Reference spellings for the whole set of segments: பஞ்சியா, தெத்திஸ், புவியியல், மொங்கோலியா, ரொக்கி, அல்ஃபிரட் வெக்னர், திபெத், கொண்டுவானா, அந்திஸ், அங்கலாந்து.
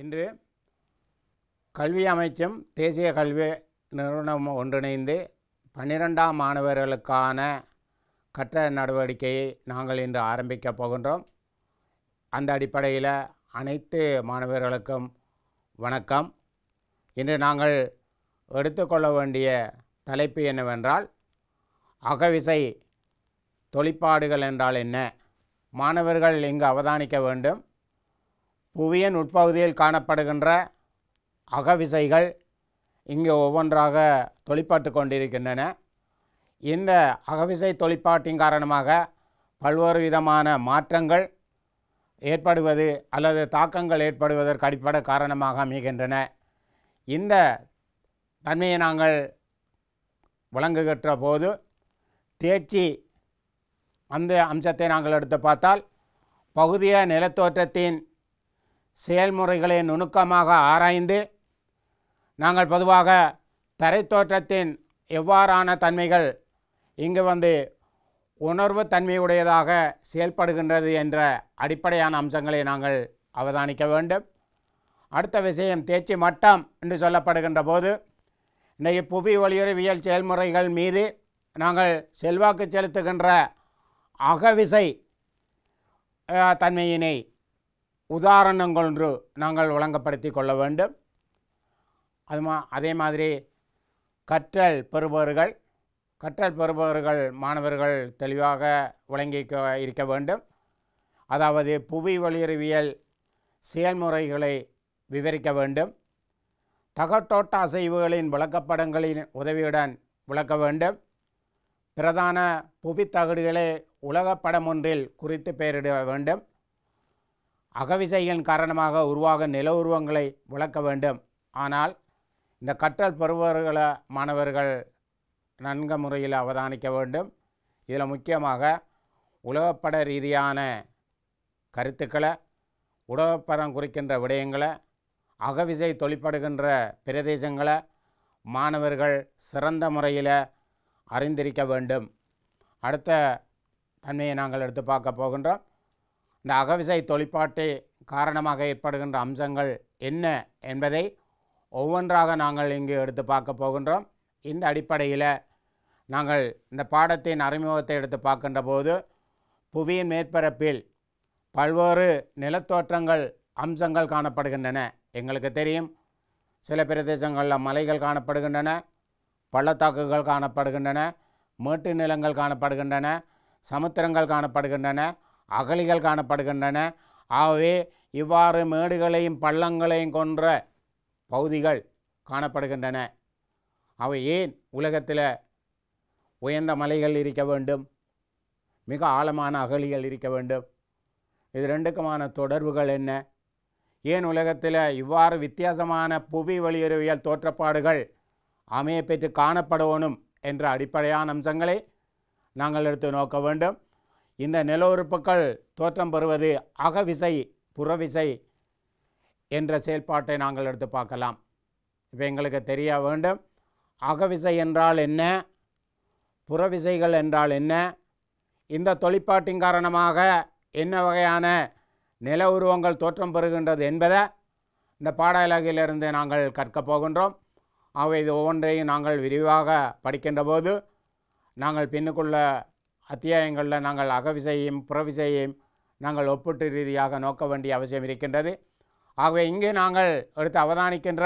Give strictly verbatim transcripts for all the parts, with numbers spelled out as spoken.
இன்று கல்வி அமைச்சும் தேசிய கல்வி நிறுவனம் ஒன்றிணைந்து பன்னிரெண்டாம் மாணவர்களுக்கான கற்றல் நடவடிக்கையை நாங்கள் இன்று ஆரம்பிக்கப் போகின்றோம். அந்த அடிப்படையில் அனைத்து மாணவர்களுக்கும் வணக்கம். இன்று நாங்கள் எடுத்துக்கொள்ள வேண்டிய தலைப்பு என்னவென்றால், அகவிசை தொழிற்பாடுகள் என்றால் என்ன? மாணவர்கள் இங்கு அவதானிக்க வேண்டும். புவியின் உட்பகுதியில் காணப்படுகின்ற அகவிசைகள் இங்கு ஒவ்வொன்றாக தொழிற்பாட்டு கொண்டிருக்கின்றன. இந்த அகவிசை தொழிற்பாட்டின் காரணமாக பல்வேறு விதமான மாற்றங்கள் ஏற்படுவது அல்லது தாக்கங்கள் ஏற்படுவதற்கு அடிப்படை காரணமாக அமைகின்றன. இந்த தன்மையை நாங்கள் வழங்குகின்ற போது தேர்ச்சி அந்த அம்சத்தை நாங்கள் எடுத்து பார்த்தால், பகுதிய நிலத்தோற்றத்தின் செயல்முறைகளை நுணுக்கமாக ஆராய்ந்து நாங்கள் பொதுவாக தரைத்தோற்றத்தின் எவ்வாறான தன்மைகள் இங்கு வந்து உணர்வு தன்மையுடையதாக செயல்படுகின்றது என்ற அடிப்படையான அம்சங்களை நாங்கள் அவதானிக்க வேண்டும். அடுத்த விஷயம் தேர்ச்சி மட்டம் என்று சொல்லப்படுகின்ற போது, இன்றைய புவி ஒளியுறவியல் செயல்முறைகள் மீது நாங்கள் செல்வாக்கு செலுத்துகின்ற அகவிசை தன்மையினை உதாரணங்கொன்று நாங்கள் வழங்கப்படுத்தி கொள்ள வேண்டும். அது மா அதே மாதிரி கற்றல் பெறுபவர்கள் கற்றல் பெறுபவர்கள் மாணவர்கள் தெளிவாக விளங்கி இருக்க வேண்டும். அதாவது புவி ஒளியறிவியல் செயல்முறைகளை விவரிக்க வேண்டும். தகட்டோட்ட அசைவுகளின் விளக்கப்படங்களின் உதவியுடன் விளக்க வேண்டும். பிரதான புவித்தகடுகளை உலகப்படம் ஒன்றில் குறித்து பெயரிட வேண்டும். அகவிசையின் காரணமாக உருவாக நில உருவங்களை விளக்க வேண்டும். ஆனால் இந்த கற்றல் பெறுபவர்களை மாணவர்கள் நன்கு முறையில் அவதானிக்க வேண்டும். இதில் முக்கியமாக உலகப்பட ரீதியான கருத்துக்களை, உலகப்படம் குறிக்கின்ற விடயங்களை, அகவிசை தொழிற்படுகின்ற பிரதேசங்களை மாணவர்கள் சிறந்த முறையில் அறிந்திருக்க வேண்டும். அடுத்த தன்மையை நாங்கள் எடுத்து பார்க்க போகின்றோம். இந்த அகவிசை தொழிற்பாட்டு காரணமாக ஏற்படுகின்ற அம்சங்கள் என்ன என்பதை ஒவ்வொன்றாக நாங்கள் இங்கு எடுத்து பார்க்க போகின்றோம். இந்த அடிப்படையில் நாங்கள் இந்த பாடத்தின் அறிமுகத்தை எடுத்து பார்க்கின்ற போது, புவியின் மேற்பரப்பில் பல்வேறு நிலத்தோற்றங்கள் அம்சங்கள் காணப்படுகின்றன. எங்களுக்கு தெரியும், சில பிரதேசங்களில் மலைகள் காணப்படுகின்றன, பள்ளத்தாக்குகள் காணப்படுகின்றன, மேட்டு நிலங்கள் காணப்படுகின்றன, சமுத்திரங்கள் காணப்படுகின்றன, அகழிகள் காணப்படுகின்றன. ஆகவே இவ்வாறு மேடுகளையும் பள்ளங்களையும் கொன்ற பகுதிகள் காணப்படுகின்றன. அவை ஏன் உலகத்தில் உயர்ந்த மலைகள் இருக்க வேண்டும், மிக ஆழமான அகழிகள் இருக்க வேண்டும்? இது ரெண்டுக்குமான தொடர்புகள் என்ன? ஏன் உலகத்தில் இவ்வாறு வித்தியாசமான புவி ஒளியியல் தோற்றப்பாடுகள் அமைய பெற்று காணப்படணும் என்ற அடிப்படையான அம்சங்களை நாங்கள் எடுத்து நோக்க வேண்டும். இந்த நில உறுப்புகள் தோற்றம் பெறுவது அகவிசை புறவிசை என்ற செயல்பாட்டை நாங்கள் எடுத்து பார்க்கலாம். இப்போ எங்களுக்கு தெரிய வேண்டும், அகவிசை என்றால் என்ன, புறவிசைகள் என்றால் என்ன, இந்த தொழிற்பாட்டின் காரணமாக என்ன வகையான நில உருவங்கள் தோற்றம் பெறுகின்றது என்பதை இந்த பாடலாகிலிருந்து நாங்கள் கற்கப் போகின்றோம். ஆகவே இது ஒவ்வொன்றையும் நாங்கள் விரிவாக படிக்கின்ற போது, நாங்கள் பின்னுக்குள்ள அத்தியாயங்களில் நாங்கள் அகவிசையும் புறவிசையும் நாங்கள் ஒப்பீட்டு ரீதியாக நோக்க வேண்டிய அவசியம் இருக்கின்றது. ஆகவே இங்கே நாங்கள் எடுத்து அவதானிக்கின்ற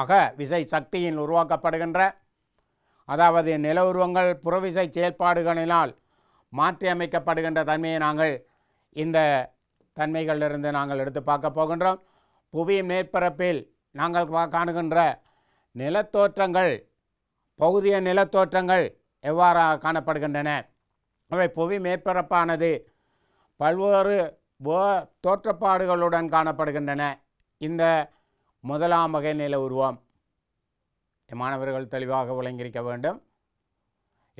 அகவிசை சக்தியின் உருவாக்கப்படுகின்ற, அதாவது நில உருவங்கள் புறவிசை செயல்பாடுகளினால் மாற்றி அமைக்கப்படுகின்ற தன்மையை நாங்கள் இந்த தன்மைகளிலிருந்து நாங்கள் எடுத்து பார்க்க போகின்றோம். புவி மேற்பரப்பில் நாங்கள் காணுகின்ற நிலத்தோற்றங்கள், பகுதிய நிலத்தோற்றங்கள் எவ்வாறு காணப்படுகின்றன? அவை புவி மேற்பரப்பானது பல்வேறு வே தோற்றப்பாடுகளுடன் காணப்படுகின்றன. இந்த முதலாம் வகை நில உருவம் மாணவர்கள் தெளிவாக விளங்கியிருக்க வேண்டும்.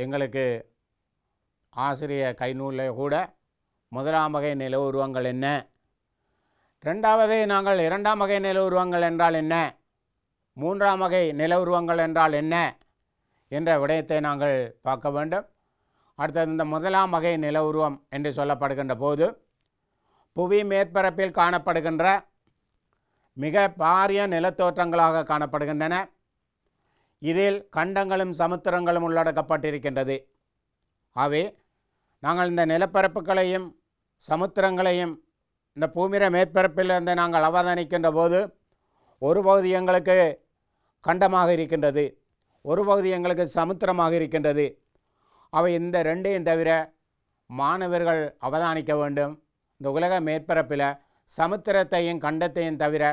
எங்களுக்கு ஆசிரியர் கைநூலில் கூட முதலாம் வகை நில உருவங்கள் என்ன, ரெண்டாவது நாங்கள் இரண்டாம் வகை நில உருவங்கள் என்றால் என்ன, மூன்றாம் வகை நில உருவங்கள் என்றால் என்ன என்ற விடயத்தை நாங்கள் பார்க்க வேண்டும். அடுத்தது, இந்த முதலாம் வகை நில உருவம் என்று சொல்லப்படுகின்ற போது, புவி மேற்பரப்பில் காணப்படுகின்ற மிக பாரிய நிலத்தோற்றங்களாக காணப்படுகின்றன. இதில் கண்டங்களும் சமுத்திரங்களும் உள்ளடக்கப்பட்டிருக்கின்றது. ஆகவே நாங்கள் இந்த நிலப்பரப்புகளையும் சமுத்திரங்களையும் இந்த பூமியில மேற்பரப்பிலிருந்து நாங்கள் அவதானிக்கின்ற போது ஒரு பகுதி எங்களுக்கு கண்டமாக இருக்கின்றது, ஒரு பகுதி எங்களுக்கு சமுத்திரமாக இருக்கின்றது. அவை இந்த ரெண்டையும் தவிர மாணவர்கள் அவதானிக்க வேண்டும், இந்த உலக மேற்பரப்பில் சமுத்திரத்தையும் கண்டத்தையும் தவிர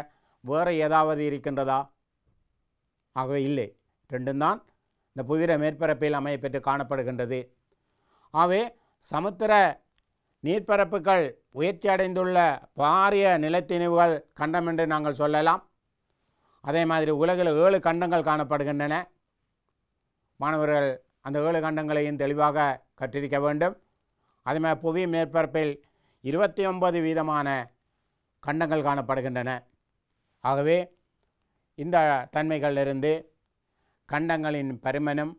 வேறு ஏதாவது இருக்கின்றதா? ஆகவே இல்லை, ரெண்டும் தான் இந்த புவியியல் மேற்பரப்பில் அமைய பெற்று காணப்படுகின்றது. ஆகவே சமுத்திர நீர்ப்பரப்புகள் உயர்ச்சி அடைந்துள்ள பாரிய நிலத்திணிவுகள் கண்டம் என்று நாங்கள் சொல்லலாம். அதே மாதிரி உலகில் ஏழு கண்டங்கள் காணப்படுகின்றன. மாணவர்கள் அந்த ஏழு கண்டங்களையும் தெளிவாக கற்றிருக்க வேண்டும். அதே மாதிரி புவி மேற்பரப்பில் இருபத்தி ஒன்பது வீதமான கண்டங்கள் காணப்படுகின்றன. ஆகவே இந்த தன்மைகளிலிருந்து கண்டங்களின் பருமனும்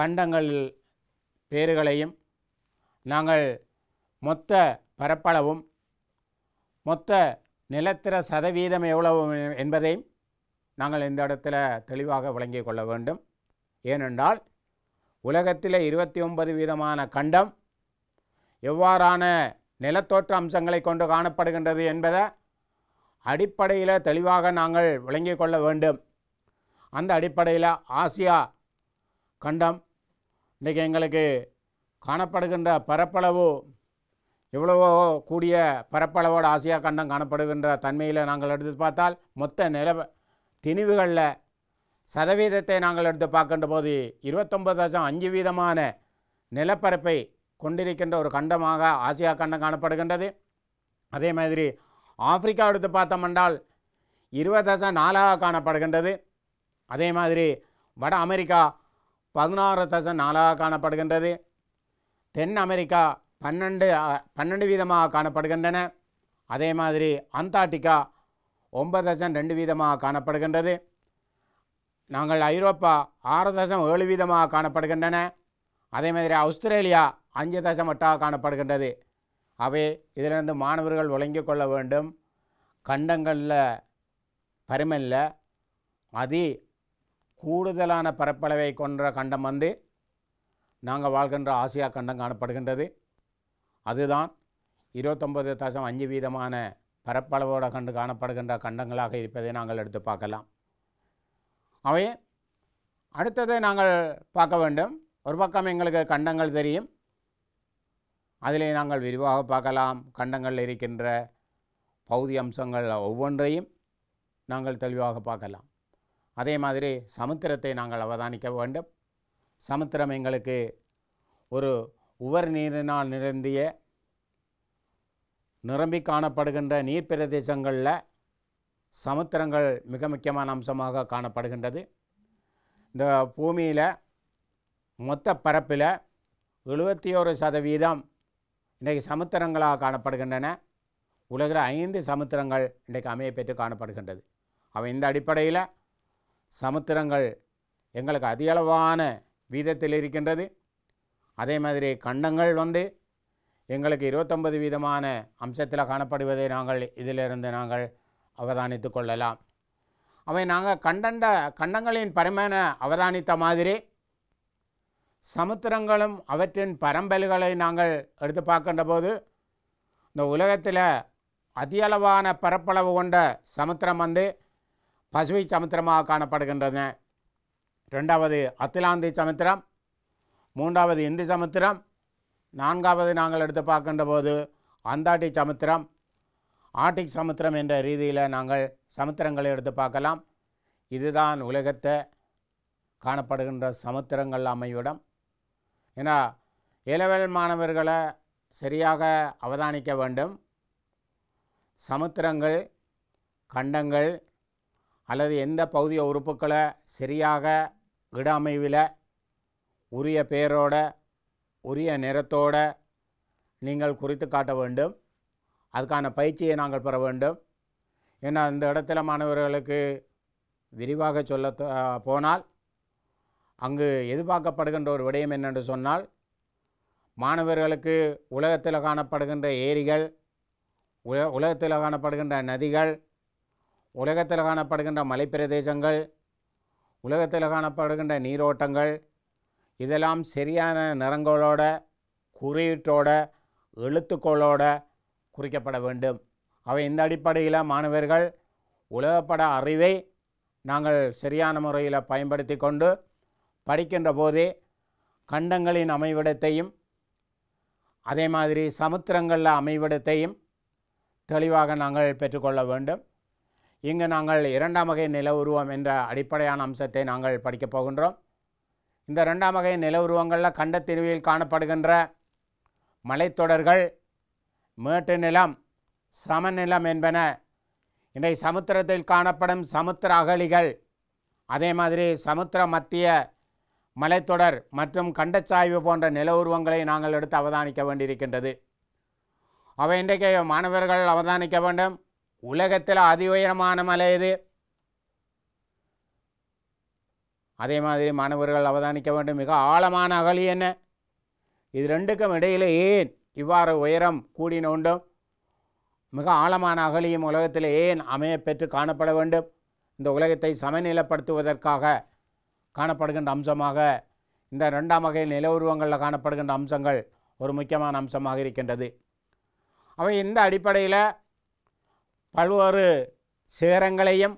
கண்டங்களில் பேறுகளையும் நாங்கள் மொத்த பரப்பளவும் மொத்த நிலத்திர சதவீதம் எவ்வளவு என்பதையும் நாங்கள் இந்த இடத்துல தெளிவாக விளங்கிக் கொள்ள வேண்டும். ஏனென்றால் உலகத்தில் இருபத்தி ஒன்பது வீதமான கண்டம் எவ்வாறான நிலத்தோற்ற அம்சங்களை கொண்டு காணப்படுகின்றது என்பதை அடிப்படையில் தெளிவாக நாங்கள் விளங்கிக் கொள்ள வேண்டும். அந்த அடிப்படையில் ஆசியா கண்டம் இன்றைக்கு எங்களுக்கு காணப்படுகின்ற பரப்பளவு எவ்வளவோ கூடிய பரப்பளவோடு ஆசியா கண்டம் காணப்படுகின்ற தன்மையில் நாங்கள் எடுத்து பார்த்தால் மொத்த நில திணிவுகளில் சதவீதத்தை நாங்கள் எடுத்து பார்க்கின்ற போது இருபத்தொம்பது லட்சம் அஞ்சு வீதமான நிலப்பரப்பை கொண்டிருக்கின்ற ஒரு கண்டமாக ஆசியா கண்டம் காணப்படுகின்றது. அதே மாதிரி ஆப்பிரிக்கா எடுத்து பார்த்தோம்னால் இருபது தசம் நாலாக காணப்படுகின்றது. அதே மாதிரி வட அமெரிக்கா பதினாறு தசம் நாலாக காணப்படுகின்றது. தென் அமெரிக்கா பன்னெண்டு பன்னெண்டு வீதமாக காணப்படுகின்றன. அதே மாதிரி அண்டார்டிகா ஒன்பது தசம் ரெண்டு வீதமாக காணப்படுகின்றது. நாங்கள் ஐரோப்பா ஆறு தசம் ஏழு வீதமாக காணப்படுகின்றன. அதே மாதிரி ஆஸ்திரேலியா அஞ்சு தசம் எட்டாக காணப்படுகின்றது. அவை இதிலிருந்து மாணவர்கள் விளங்கிக் கொள்ள வேண்டும். கண்டங்களில் பருமனில் அதி கூடுதலான பரப்பளவை கொன்ற கண்டம் வந்து நாங்கள் வாழ்கின்ற ஆசியா கண்டம் காணப்படுகின்றது. அதுதான் இருபத்தொம்பது தசம் அஞ்சு வீதமான பரப்பளவோடு கண்டு காணப்படுகின்ற கண்டங்களாக இருப்பதை நாங்கள் எடுத்து பார்க்கலாம். அவை அடுத்ததை நாங்கள் பார்க்க வேண்டும். ஒரு பக்கம் எங்களுக்கு கண்டங்கள் தெரியும், அதிலே நாங்கள் விரிவாக பார்க்கலாம். கண்டங்களில் இருக்கின்ற பகுதி அம்சங்கள் ஒவ்வொன்றையும் நாங்கள் தெளிவாக பார்க்கலாம். அதே மாதிரி சமுத்திரத்தை நாங்கள் அவதானிக்க வேண்டும். சமுத்திரம் எங்களுக்கு ஒரு உவர் நீரினால் நிரம்பிய நிரம்பி காணப்படுகின்ற நீர் பிரதேசங்களில் சமுத்திரங்கள் மிக முக்கியமான அம்சமாக காணப்படுகின்றது. இந்த பூமியில் மொத்த பரப்பில் எழுபத்தி ஒரு சதவீதம் இன்றைக்கு சமுத்திரங்களாக காணப்படுகின்றன. உலகில் ஐந்து சமுத்திரங்கள் இன்றைக்கு அமைய பெற்று காணப்படுகின்றது. அவை இந்த அடிப்படையில் சமுத்திரங்கள் எங்களுக்கு அதிகளவான வீதத்தில் இருக்கின்றது. அதே மாதிரி கண்டங்கள் வந்து எங்களுக்கு இருபத்தொம்பது வீதமான அம்சத்தில் காணப்படுவதை நாங்கள் இதிலிருந்து நாங்கள் அவதானித்து கொள்ளலாம். அவை நாங்கள் கண்டண்ட கண்டங்களின் பரிமாண அவதானித்த மாதிரி சமுத்திரங்களும் அவற்றின் பரம்பல்களை நாங்கள் எடுத்து பார்க்கின்ற போது இந்த உலகத்தில் அதிகளவான பரப்பளவு கொண்ட சமுத்திரம் வந்து பசிபிக் சமுத்திரமாக காணப்படுகின்றன. ரெண்டாவது அத்திலாந்தி சமுத்திரம், மூன்றாவது இந்து சமுத்திரம், நான்காவது நாங்கள் எடுத்து பார்க்கின்ற போது அண்டார்டிக் சமுத்திரம், ஆர்டிக் சமுத்திரம் என்ற ரீதியில் நாங்கள் சமுத்திரங்களை எடுத்து பார்க்கலாம். இதுதான் உலகத்தை காணப்படுகின்ற சமுத்திரங்கள் அமைவிடம். ஏன்னா இளவல் மாணவர்களை சரியாக அவதானிக்க வேண்டும். சமுத்திரங்கள் கண்டங்கள் அல்லது எந்த பகுதிய உறுப்புக்களை சரியாக இட அமைவில் உரிய பெயரோட உரிய நிறத்தோடு நீங்கள் குறித்து காட்ட வேண்டும். அதுக்கான பயிற்சியை நாங்கள் பெற வேண்டும். ஏன்னா இந்த இடத்துல மாணவர்களுக்கு விரிவாக சொல்ல போனால் அங்கு எதிர்பார்க்கப்படுகின்ற ஒரு விடயம் என்னென்று சொன்னால் மாணவர்களுக்கு உலகத்தில் காணப்படுகின்ற ஏரிகள் உல உலகத்தில் காணப்படுகின்ற நதிகள், உலகத்தில் காணப்படுகின்ற மலைப்பிரதேசங்கள், உலகத்தில் காணப்படுகின்ற நீரோட்டங்கள் இதெல்லாம் சரியான நிறங்களோட குறியீட்டோட எழுத்துக்களோட குறிக்கப்பட வேண்டும். அவை இந்த அடிப்படையில் மாணவர்கள் உலகப்பட அறிவை நாங்கள் சரியான முறையில் பயன்படுத்தி கொண்டு படிக்கின்ற போதே கண்டங்களின் அமைவிடத்தையும் அதே மாதிரி சமுத்திரங்களில் அமைவிடத்தையும் தெளிவாக நாங்கள் பெற்றுக்கொள்ள வேண்டும். இங்கு நாங்கள் இரண்டாம் வகை நில உருவம் என்ற அடிப்படையான அம்சத்தை நாங்கள் படிக்கப் போகின்றோம். இந்த இரண்டாம் வகை நில உருவங்களில் கண்டத்திரிவில் காணப்படுகின்ற மலைத்தொடர்கள், மேட்டு நிலம், சமநிலம் என்பன, இன்றைய சமுத்திரத்தில் காணப்படும் சமுத்திர அகழிகள், அதே மாதிரி சமுத்திர மத்திய மலைத்தொடர் மற்றும் கண்டச்சாய்வு போன்ற நில உருவங்களை நாங்கள் எடுத்து அவதானிக்க வேண்டியிருக்கின்றது. அவை இன்றைக்கு மாணவர்கள் அவதானிக்க வேண்டும். உலகத்தில் அதி உயரமான மலை இது. அதே மாதிரி மாணவர்கள் அவதானிக்க வேண்டும், மிக ஆழமான அகழி என்ன, இது ரெண்டுக்கும் இடையில் ஏன் இவ்வாறு உயரம் கூடின உண்டும், மிக ஆழமான அகழியும் உலகத்தில் ஏன் அமைய பெற்று காணப்பட வேண்டும், இந்த உலகத்தை சமநிலைப்படுத்துவதற்காக காணப்படுகின்ற அம்சமாக இந்த ரெண்டாம் வகை நில உருவங்களில் காணப்படுகின்ற அம்சங்கள் ஒரு முக்கியமான அம்சமாக இருக்கின்றது. அவை இந்த அடிப்படையில் பல்வேறு சிகரங்களையும்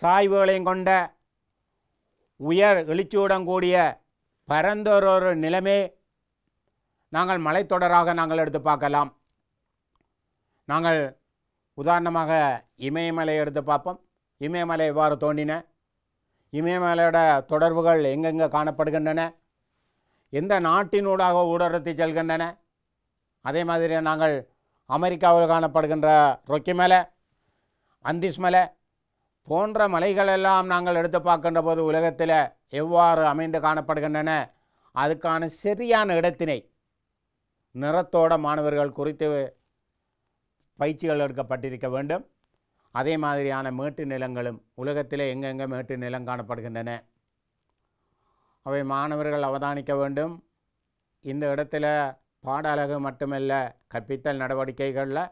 சாய்வுகளையும் கொண்ட உயர் எழுச்சியுடன் கூடிய பரந்தோரொரு நிலமே நாங்கள் மலைத்தொடராக நாங்கள் எடுத்து பார்க்கலாம். நாங்கள் உதாரணமாக இமயமலை எடுத்து பார்ப்போம். இமயமலை எவ்வாறு தோன்றின, இமயமலையோட தொடர்புகள் எங்கெங்கே காணப்படுகின்றன, எந்த நாட்டினூடாக ஊடறுத்து செல்கின்றன, அதே மாதிரி நாங்கள் அமெரிக்காவில் காணப்படுகின்ற ரொக்கி மலை, அந்திஸ் மலை போன்ற மலைகளெல்லாம் நாங்கள் எடுத்து பார்க்கின்ற போது உலகத்தில் எவ்வாறு அமைந்து காணப்படுகின்றன, அதுக்கான சரியான இடத்தினை நிறத்தோட மாணவர்கள் குறித்து பயிற்சிகள் எடுக்கப்பட்டிருக்க வேண்டும். அதே மாதிரியான மேட்டு நிலங்களும் உலகத்திலே எங்கெங்கே மேட்டு நிலம் காணப்படுகின்றன அவை மாணவர்கள் அவதானிக்க வேண்டும். இந்த இடத்துல பாட அழகு மட்டுமல்ல, கற்பித்தல் நடவடிக்கைகளில்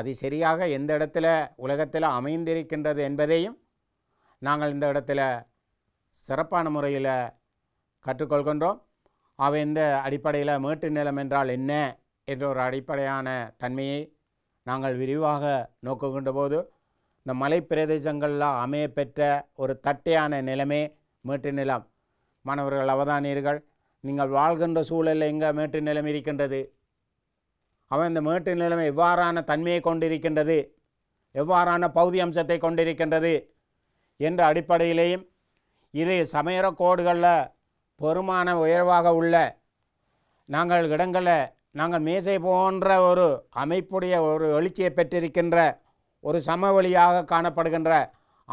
அது சரியாக எந்த இடத்துல உலகத்தில் அமைந்திருக்கின்றது என்பதையும் நாங்கள் இந்த இடத்துல சிறப்பான முறையில் கற்றுக்கொள்கின்றோம். அவை இந்த அடிப்படையில் மேட்டு நிலம் என்றால் என்ன என்ற ஒரு அடிப்படையான தன்மையை நாங்கள் விரிவாக நோக்குகின்ற போது இந்த மலை பிரதேசங்களில் அமைய பெற்ற ஒரு தட்டையான நிலமே மேட்டு நிலம். மாணவர்கள் அவதானியர்கள், நீங்கள் வாழ்கின்ற சூழலில் எங்கே மேட்டு நிலம் இருக்கின்றது, அவன் இந்த மேட்டு நிலம் எவ்வாறான தன்மையை கொண்டிருக்கின்றது, எவ்வாறான பகுதி அம்சத்தை கொண்டிருக்கின்றது என்ற அடிப்படையிலேயும் இது சமயர கோடுகளில் பெருமான உயர்வாக உள்ள நாங்கள் இடங்களை நாங்கள் மேசை போன்ற ஒரு அமைப்புடைய ஒரு எழுச்சியை பெற்றிருக்கின்ற ஒரு சமவெளியாக காணப்படுகின்ற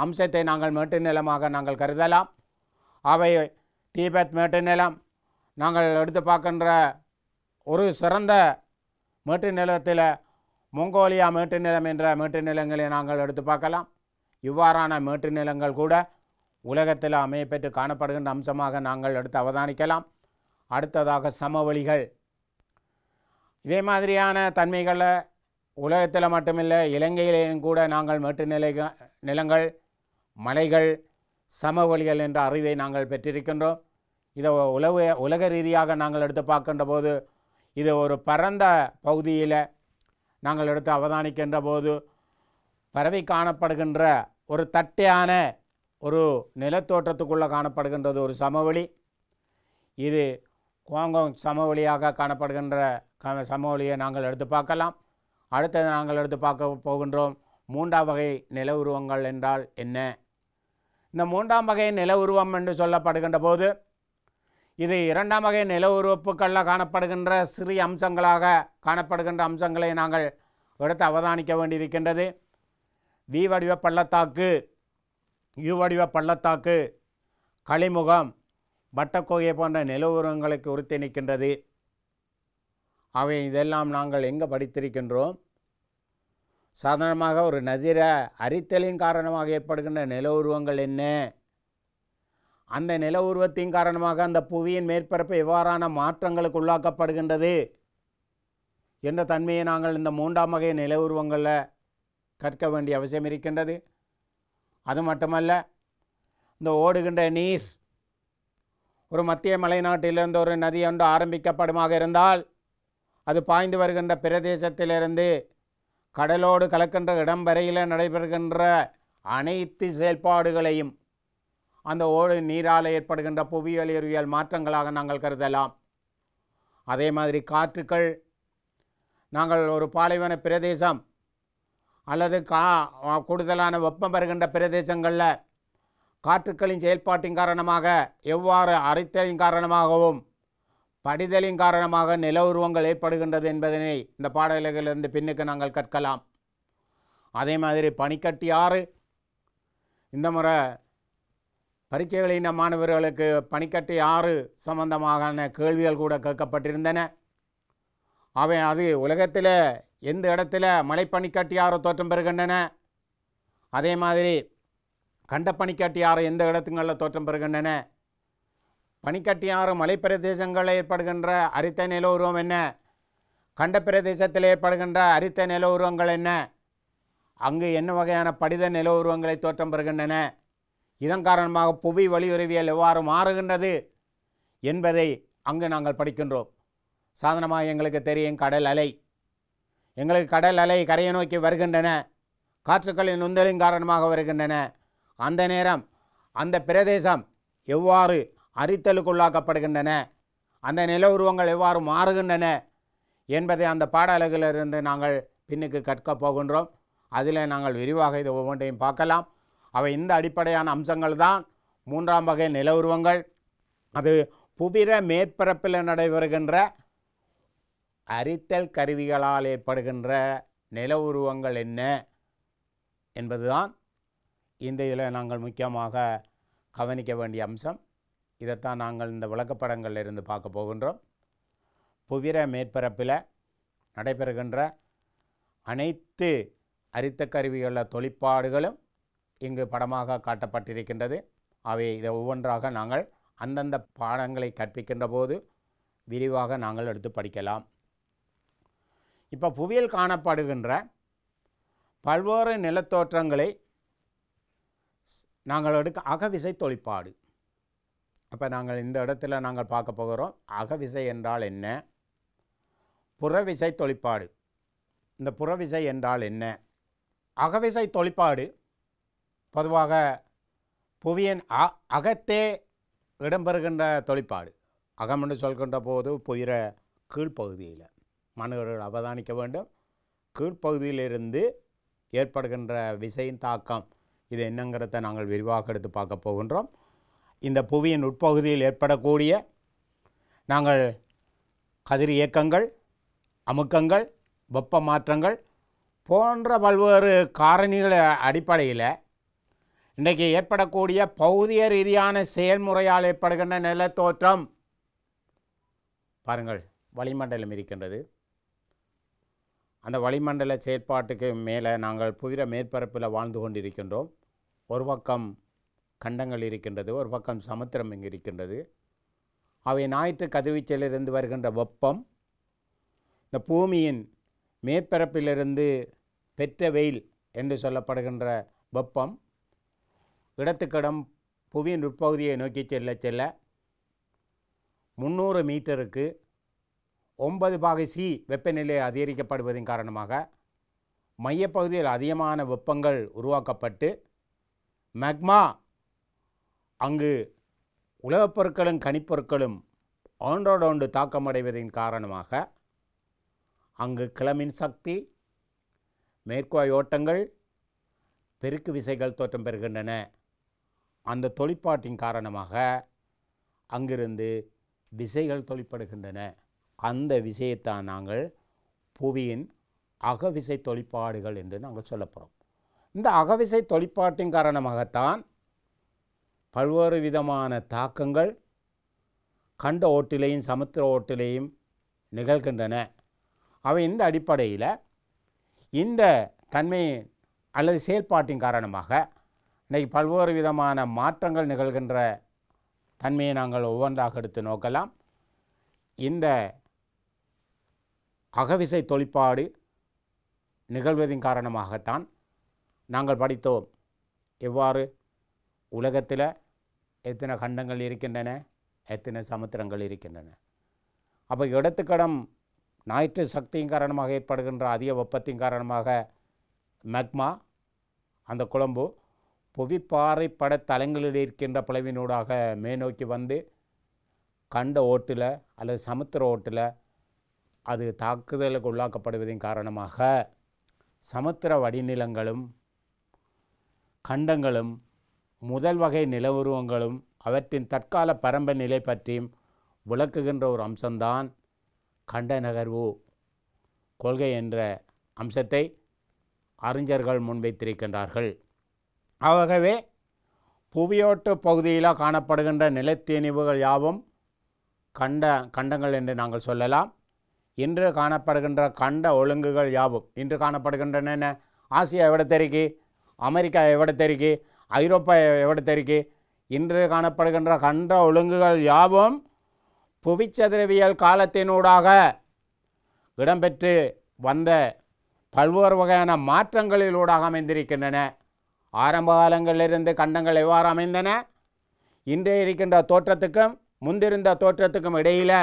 அம்சத்தை நாங்கள் மேட்டு நிலமாக நாங்கள் கருதலாம். அவை திபெத் மேட்டு நிலம் நாங்கள் எடுத்து பார்க்கின்ற ஒரு சிறந்த மேட்டு நிலத்தில் மொங்கோலியா மேட்டு நிலம் என்ற மேட்டு நிலங்களை நாங்கள் எடுத்து பார்க்கலாம். இவ்வாறான மேட்டு நிலங்கள் கூட உலகத்தில் அமைய பெற்று காணப்படுகின்ற அம்சமாக நாங்கள் எடுத்து அவதானிக்கலாம். அடுத்ததாக சமவெளிகள், இதே மாதிரியான தன்மைகளை உலகத்தில் மட்டுமில்லை இலங்கையிலேயும் கூட நாங்கள் மேட்டு நிலைகள் நிலங்கள் மலைகள் சமவெளிகள் என்ற அறிவை நாங்கள் பெற்றிருக்கின்றோம். இதை உலக உலக ரீதியாக நாங்கள் எடுத்து பார்க்கின்ற போது இது ஒரு பரந்த பகுதியில் நாங்கள் எடுத்து அவதானிக்கின்ற போது பரவி காணப்படுகின்ற ஒரு தட்டையான ஒரு நிலத்தோற்றத்துக்குள்ளே காணப்படுகின்றது ஒரு சமவெளி. இது குவாங்கோங் சமவெளியாக காணப்படுகின்ற க சமவெளியை நாங்கள் எடுத்து பார்க்கலாம். அடுத்தது நாங்கள் எடுத்து பார்க்க போகின்றோம் மூன்றாம் வகை நில உருவங்கள் என்றால் என்ன. இந்த மூன்றாம் வகை நில உருவம் என்று சொல்லப்படுகின்ற போது இது இரண்டாம் வகை நில உருவப்புகளில் காணப்படுகின்ற சிறிய அம்சங்களாக காணப்படுகின்ற அம்சங்களை நாங்கள் எடுத்து அவதானிக்க வேண்டியிருக்கின்றது. வி வடிவ பள்ளத்தாக்கு, யூ வடிவ பள்ளத்தாக்கு, களிமுகம், வட்டக்கோகை போன்ற நில உருவங்களுக்கு உறுத்தி நிற்கின்றது. அவை இதெல்லாம் நாங்கள் எங்கே படித்திருக்கின்றோம், சாதாரணமாக ஒரு நதிர அரித்தலின் காரணமாக ஏற்படுகின்ற நில உருவங்கள் என்ன, அந்த நில உருவத்தின் காரணமாக அந்த புவியின் மேற்பரப்பு எவ்வாறான மாற்றங்களுக்கு உள்ளாக்கப்படுகின்றது என்ற தன்மையை நாங்கள் இந்த மூன்றாம் வகை நில உருவங்களில் கற்க வேண்டிய அவசியம் இருக்கின்றது. அது மட்டுமல்ல, இந்த ஓடுகின்ற நீர் ஒரு மத்திய மலைநாட்டிலிருந்து ஒரு நதி ஒன்று ஆரம்பிக்கப்படுமாக இருந்தால் அது பாய்ந்து வருகின்ற பிரதேசத்திலிருந்து கடலோடு கலக்கின்ற இடம் வரையில் நடைபெறுகின்ற அனைத்து செயல்பாடுகளையும் அந்த ஓடு நீரால் ஏற்படுகின்ற புவியியல் மாற்றங்களாக நாங்கள் கருதலாம். அதே மாதிரி காற்றுக்கள், நாங்கள் ஒரு பாலைவன பிரதேசம் அல்லது கா கூடுதலான வெப்பம் வருகின்ற பிரதேசங்களில் காற்றுக்களின் செயல்பாட்டின் காரணமாக எவ்வாறு அரித்தலின் காரணமாகவும் படிதலின் காரணமாக நில உருவங்கள் ஏற்படுகின்றது என்பதனை இந்த பாடல்களிலிருந்து பின்னுக்கு நாங்கள் கற்கலாம். அதே மாதிரி பனிக்கட்டி ஆறு, இந்த முறை பரீட்சைகளின் மாணவர்களுக்கு பனிக்கட்டி ஆறு சம்பந்தமான கேள்விகள் கூட கேட்கப்பட்டிருந்தன. அவை அது உலகத்தில் எந்த இடத்துல மலை பனிக்கட்டி ஆறு தோற்றம் பெறுகின்றன, அதே மாதிரி கண்ட பனிக்கட்டி ஆறு எந்த இடத்துங்களில் தோற்றம் பெறுகின்றன, பனிக்கட்டி ஆறு மலைப்பிரதேசங்களில் ஏற்படுகின்ற அரித்த நில உருவம் என்ன, கண்ட பிரதேசத்தில் ஏற்படுகின்ற அரித்த நில உருவங்கள் என்ன, அங்கு என்ன வகையான படித நில உருவங்களை தோற்றம் பெறுகின்றன, இதன் காரணமாக புவி வலியுறவியல் எவ்வாறு மாறுகின்றது என்பதை அங்கு நாங்கள் படிக்கின்றோம். சாதாரணமாக எங்களுக்கு தெரியும் கடல் அலை, எங்களுக்கு கடல் அலை கரையை நோக்கி வருகின்றன, காற்றுக்களின் உந்தலின் காரணமாக வருகின்றன. அந்த நேரம் அந்த பிரதேசம் எவ்வாறு அரித்தலுக்குள்ளாக்கப்படுகின்றன, அந்த நில உருவங்கள் எவ்வாறு மாறுகின்றன என்பதை அந்த பாட அலகிலிருந்து நாங்கள் பின்னுக்கு கற்கப் போகின்றோம். அதில் நாங்கள் விரிவாக இது ஒவ்வொன்றையும் பார்க்கலாம். அவை இந்த அடிப்படையான அம்சங்கள் தான் மூன்றாம் வகை நில உருவங்கள். அது புவிர மேற்பரப்பில் நடைபெறுகின்ற அரித்தல் கருவிகளால் ஏற்படுகின்ற நில உருவங்கள் என்ன என்பதுதான் இந்த இதில் நாங்கள் முக்கியமாக கவனிக்க வேண்டிய அம்சம். இதைத்தான் நாங்கள் இந்த விளக்கப்படங்களில் இருந்து பார்க்க போகின்றோம். புவிர மேற்பரப்பில் நடைபெறுகின்ற அனைத்து அரித்த கருவிகளின் தொழிற்பாடுகளும் இங்கு படமாக காட்டப்பட்டிருக்கின்றது. அவை இதை ஒவ்வொன்றாக நாங்கள் அந்தந்த பாடங்களை கற்பிக்கின்ற போது விரிவாக நாங்கள் எடுத்து படிக்கலாம். இப்போ புவியில் காணப்படுகின்ற பல்வேறு நிலத்தோற்றங்களை நாங்கள் எடுக்க அகவிசை தொழிற்பாடு. அப்போ நாங்கள் இந்த இடத்துல நாங்கள் பார்க்க போகிறோம் அகவிசை என்றால் என்ன, புறவிசை தொழிற்பாடு, இந்த புறவிசை என்றால் என்ன. அகவிசை தொழிற்பாடு பொதுவாக புவியின் அ அகத்தே இடம்பெறுகின்ற தொழிற்பாடு. அகம் என்று சொல்கின்ற போது புவிர கீழ்ப்பகுதியில் மனிதர்கள் அவதானிக்க வேண்டும். கீழ்ப்பகுதியிலிருந்து ஏற்படுகின்ற விசையின் தாக்கம் இது என்னங்கிறத நாங்கள் விரிவாக எடுத்து பார்க்க போகின்றோம். இந்த புவியின் உட்பகுதியில் ஏற்படக்கூடிய நாங்கள் கதிர் இயக்கங்கள், அமுக்கங்கள், வெப்ப மாற்றங்கள் போன்ற பல்வேறு காரணிகள் அடிப்படையில் இன்றைக்கு ஏற்படக்கூடிய பௌதிய ரீதியான செயல்முறையால் ஏற்படுகின்ற நிலத்தோற்றம். பாருங்கள், வளிமண்டலம் இருக்கின்றது. அந்த வளிமண்டல செயற்பாட்டுக்கு மேலே நாங்கள் புவிர மேற்பரப்பில் வாழ்ந்து கொண்டிருக்கின்றோம். ஒரு பக்கம் கண்டங்கள் இருக்கின்றது, ஒரு பக்கம் சமுத்திரம் இங்கு இருக்கின்றது. அவை ஞாயிற்று கதிர்வீச்சிலிருந்து வருகின்ற வெப்பம், இந்த பூமியின் மேற்பரப்பிலிருந்து பெற்ற வெயில் என்று சொல்லப்படுகின்ற வெப்பம் இடத்துக்கிடம் புவியின் உட்பகுதியை நோக்கி செல்ல செல்ல முந்நூறு மீட்டருக்கு ஒன்பது பாகை சி வெப்பநிலை அதிகரிக்கப்படுவதன் காரணமாக மையப்பகுதியில் அதிகமான வெப்பங்கள் உருவாக்கப்பட்டு மெக்மா அங்கு உலகப் பொருட்களும் கனிப்பொருட்களும் ஒன்றோடொன்று தாக்கமடைவதன் காரணமாக அங்கு கிளமின் சக்தி, மேற்கோய் ஓட்டங்கள், பெருக்கு விசைகள் தோற்றம் பெறுகின்றன. அந்த தொழிற்பாட்டின் காரணமாக அங்கிருந்து விசைகள் தொழிற்படுகின்றன. அந்த விசையைத்தான் நாங்கள் புவியின் அகவிசை தொழிற்பாடுகள் என்று நாங்கள் சொல்ல போகிறோம். இந்த அகவிசை தொழிற்பாட்டின் காரணமாகத்தான் பல்வேறு விதமான தாக்கங்கள் கண்ட ஓட்டிலையும் சமுத்திர ஓட்டிலையும் நிகழ்கின்றன. அவை இந்த அடிப்படையில் இந்த தன்மை அல்லது செயல்பாட்டின் காரணமாக இன்றைக்கு பல்வேறு விதமான மாற்றங்கள் நிகழ்கின்ற தன்மையை நாங்கள் ஒவ்வொன்றாக எடுத்து நோக்கலாம். இந்த அகவிசை தொழிற்பாடு நிகழ்வதின் காரணமாகத்தான் நாங்கள் படித்தோம். எவ்வாறு உலகத்தில் எத்தனை கண்டங்கள் இருக்கின்றன, எத்தனை சமுத்திரங்கள் இருக்கின்றன. அப்போ இடத்துக்கடம் ஞாயிற்று சக்தியின் காரணமாக ஏற்படுகின்ற அதிக வெப்பத்தின் காரணமாக மெக்மா அந்த குழம்பு புவிப்பாறை பட தலங்களில் இருக்கின்ற பிளவினூடாக மேநோக்கி வந்து கண்ட ஓட்டில் அல்லது சமுத்திர ஓட்டில் அது தாக்குதலுக்கு உள்ளாக்கப்படுவதன் காரணமாக சமுத்திர வடிநிலங்களும் கண்டங்களும் முதல் வகை நில உருவங்களும் அவற்றின் தற்கால பரம்ப நிலை பற்றியும் விளக்குகின்ற ஒரு அம்சம்தான் கண்ட நகர்வு கொள்கை என்ற அம்சத்தை அறிஞர்கள் முன்வைத்திருக்கின்றார்கள். ஆகவே புவியோட்டு பகுதியில் காணப்படுகின்ற நிலத்தீனிவுகள் யாவும் கண்ட கண்டங்கள் என்று நாங்கள் சொல்லலாம். இன்று காணப்படுகின்ற கண்ட ஒழுங்குகள் யாவும் இன்று காணப்படுகின்றன என்ன? ஆசியா எவ்வளத்தறிக்கி, அமெரிக்கா எவ்வளத்தறிக்கி, ஐரோப்பா எவ்வளத்தறிக்கி, இன்று காணப்படுகின்ற கண்ட ஒழுங்குகள் யாவும் புவிச்சதுரவியல் காலத்தினூடாக இடம்பெற்று வந்த பல்வேறு வகையான மாற்றங்களிலூடாக அமைந்திருக்கின்றன. ஆரம்ப காலங்களிலிருந்து கண்டங்கள் எவ்வாறு அமைந்தன, இன்றைய இருக்கின்ற தோற்றத்துக்கும் முந்திருந்த தோற்றத்துக்கும் இடையில்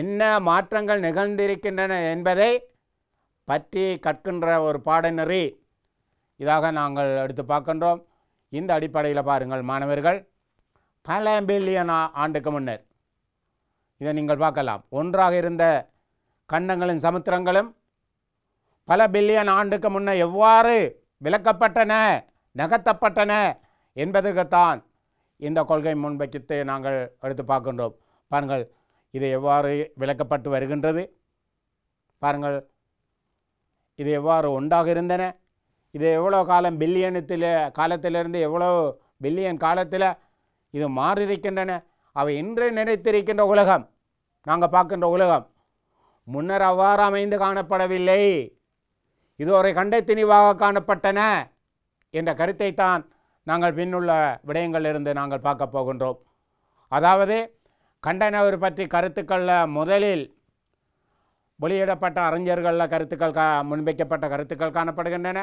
என்ன மாற்றங்கள் நிகழ்ந்திருக்கின்றன என்பதை பற்றி கற்கின்ற ஒரு பாடநெறி இதாக நாங்கள் எடுத்து பார்க்கின்றோம். இந்த அடிப்படையில் பாருங்கள் மாணவர்கள், பல பில்லியன் ஆண்டுக்கு முன்னர் இதை நீங்கள் பார்க்கலாம், ஒன்றாக இருந்த கண்டங்களும் சமுத்திரங்களும் பல பில்லியன் ஆண்டுக்கு முன்னே எவ்வாறு விளக்கப்பட்டன, நகர்த்தப்பட்டன என்பதற்குத்தான் இந்த கொள்கை முன்வைக்கிட்டு நாங்கள் எடுத்து பார்க்கின்றோம். பாருங்கள், இது எவ்வாறு விளக்கப்பட்டு வருகின்றது, பாருங்கள் இது எவ்வாறு ஒன்றாக இருந்தன, இது எவ்வளோ காலம் பில்லியனத்தில் காலத்திலிருந்து எவ்வளோ பில்லியன் காலத்தில் இது மாறியிருக்கின்றன. அவை இன்று நினைத்திருக்கின்ற உலகம், நாங்கள் பார்க்கின்ற உலகம் முன்னர் அவ்வாறு அமைந்து காணப்படவில்லை, இது ஒரு கண்டத்திணிவாக காணப்பட்டன என்ற கருத்தை தான் நாங்கள் பின்னுள்ள விடயங்களிலிருந்து நாங்கள் பார்க்க போகின்றோம். அதாவது கண்டனவர் பற்றி கருத்துக்களில் முதலில் வெளியிடப்பட்ட அறிஞர்களில் கருத்துக்கள் கா முன்வைக்கப்பட்ட கருத்துக்கள் காணப்படுகின்றன.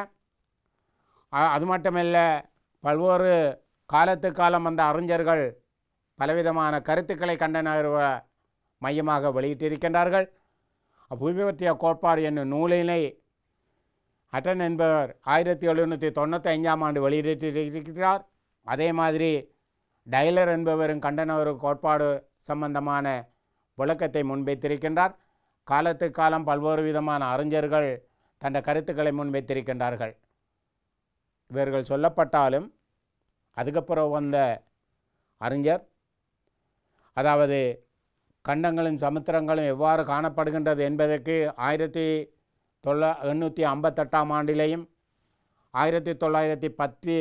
அது மட்டுமல்ல, பல்வேறு காலத்து காலம் அந்த அறிஞர்கள் பலவிதமான கருத்துக்களை கண்டனவர் மையமாக வெளியிட்டிருக்கின்றார்கள். புவி பற்றிய கோட்பாடு என்னும் நூலினை அட்டன் என்பவர் ஆயிரத்தி எழுநூற்றி தொண்ணூற்றி ஐந்தாம் ஆண்டு வெளியிட்டிருக்கிறார். அதே மாதிரி டைலர் என்பவரும் கண்டனவர் கோட்பாடு சம்பந்தமான விளக்கத்தை முன்வைத்திருக்கின்றார். காலத்து காலம் பல்வேறு விதமான அறிஞர்கள் தன் கருத்துக்களை முன்வைத்திருக்கின்றார்கள். இவர்கள் சொல்லப்பட்டாலும் அதுக்கப்புறம் வந்த அறிஞர், அதாவது கண்டங்களும் சமுத்திரங்களும் எவ்வாறு காணப்படுகின்றது என்பதற்கு ஆயிரத்தி தொள்ள எண்ணூற்றி ஐம்பத்தெட்டாம் ஆண்டிலேயும் ஆயிரத்தி தொள்ளாயிரத்தி பத்து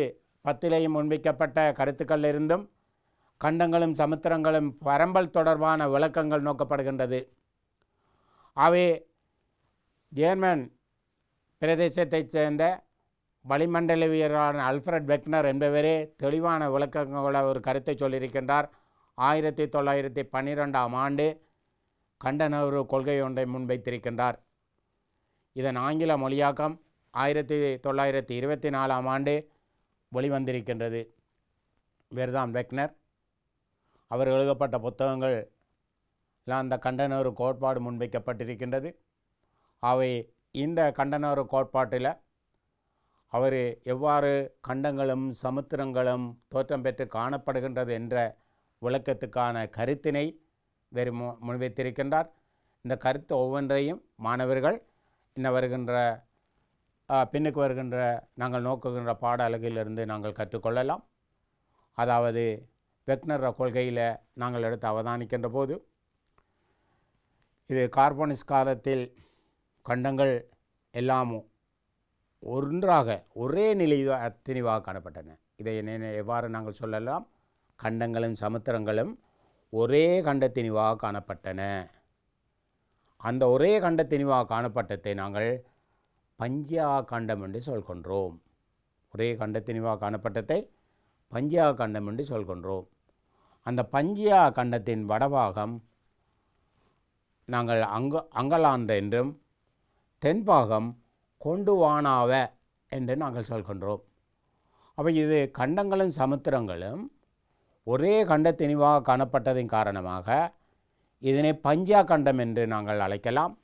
பத்திலேயும் முன்வைக்கப்பட்ட கருத்துக்கள் இருந்தும் கண்டங்களும் சமுத்திரங்களும் பரம்பல் தொடர்பான விளக்கங்கள் நோக்கப்படுகின்றது. அவை ஜேர்மன் பிரதேசத்தைச் சேர்ந்த வளிமண்டலவியலான அல்ஃபிரட் வெக்னர் என்பவரே தெளிவான விளக்கங்களோட ஒரு கருத்தை சொல்லியிருக்கின்றார். ஆயிரத்தி தொள்ளாயிரத்தி பன்னிரெண்டாம் ஆண்டு கண்டனவர் கொள்கை ஒன்றை முன்வைத்திருக்கின்றார். இதன் ஆங்கில மொழியாக்கம் ஆயிரத்தி தொள்ளாயிரத்தி இருபத்தி நாலாம் ஆண்டு வெளிவந்திருக்கின்றது. வேர்தான் வெக்னர் அவர் எழுதப்பட்ட புத்தகங்கள் எல்லாம் அந்த கண்டனவர் கோட்பாடு முன்வைக்கப்பட்டிருக்கின்றது. அவை இந்த கண்டனவர் கோட்பாட்டில் அவர் எவ்வாறு கண்டங்களும் சமுத்திரங்களும் தோற்றம் பெற்று காணப்படுகின்றது என்ற விளக்கத்துக்கான கருத்தினை வேறு மு முன்வைத்திருக்கின்றார். இந்த கருத்து ஒவ்வொன்றையும் மாணவர்கள் இன்னும் வருகின்ற பின்னுக்கு வருகின்ற நாங்கள் நோக்குகின்ற பாட அலகிலிருந்து நாங்கள் கற்றுக்கொள்ளலாம். அதாவது வெக்னர் கொள்கையில் நாங்கள் எடுத்து அவதானிக்கின்ற போது இது கார்பனிஸ் காலத்தில் கண்டங்கள் எல்லாம் ஒன்றாக ஒரே நிலை திணிவாக காணப்பட்டன. இதை எவ்வாறு நாங்கள் சொல்லலாம், கண்டங்களும் சமுத்திரங்களும் ஒரே கண்ட திணிவாக காணப்பட்டன. அந்த ஒரே கண்ட திணிவாக காணப்பட்டதை நாங்கள் பஞ்சியா கண்டம் என்று சொல்கின்றோம். ஒரே கண்ட திணிவாக காணப்பட்டதை பஞ்சியா கண்டம் என்று சொல்கின்றோம். அந்த பஞ்சியா கண்டத்தின் வடபாகம் நாங்கள் அங்க அங்கலாந்த என்றும் தென்பாகம் கொண்டுவானாவ என்று நாங்கள் சொல்கின்றோம். அப்போ இது கண்டங்களும் சமுத்திரங்களும் ஒரே கண்டத்தினிவாக காணப்பட்டதின் காரணமாக இதனை பஞ்சா கண்டம் என்று நாங்கள் அழைக்கலாம்.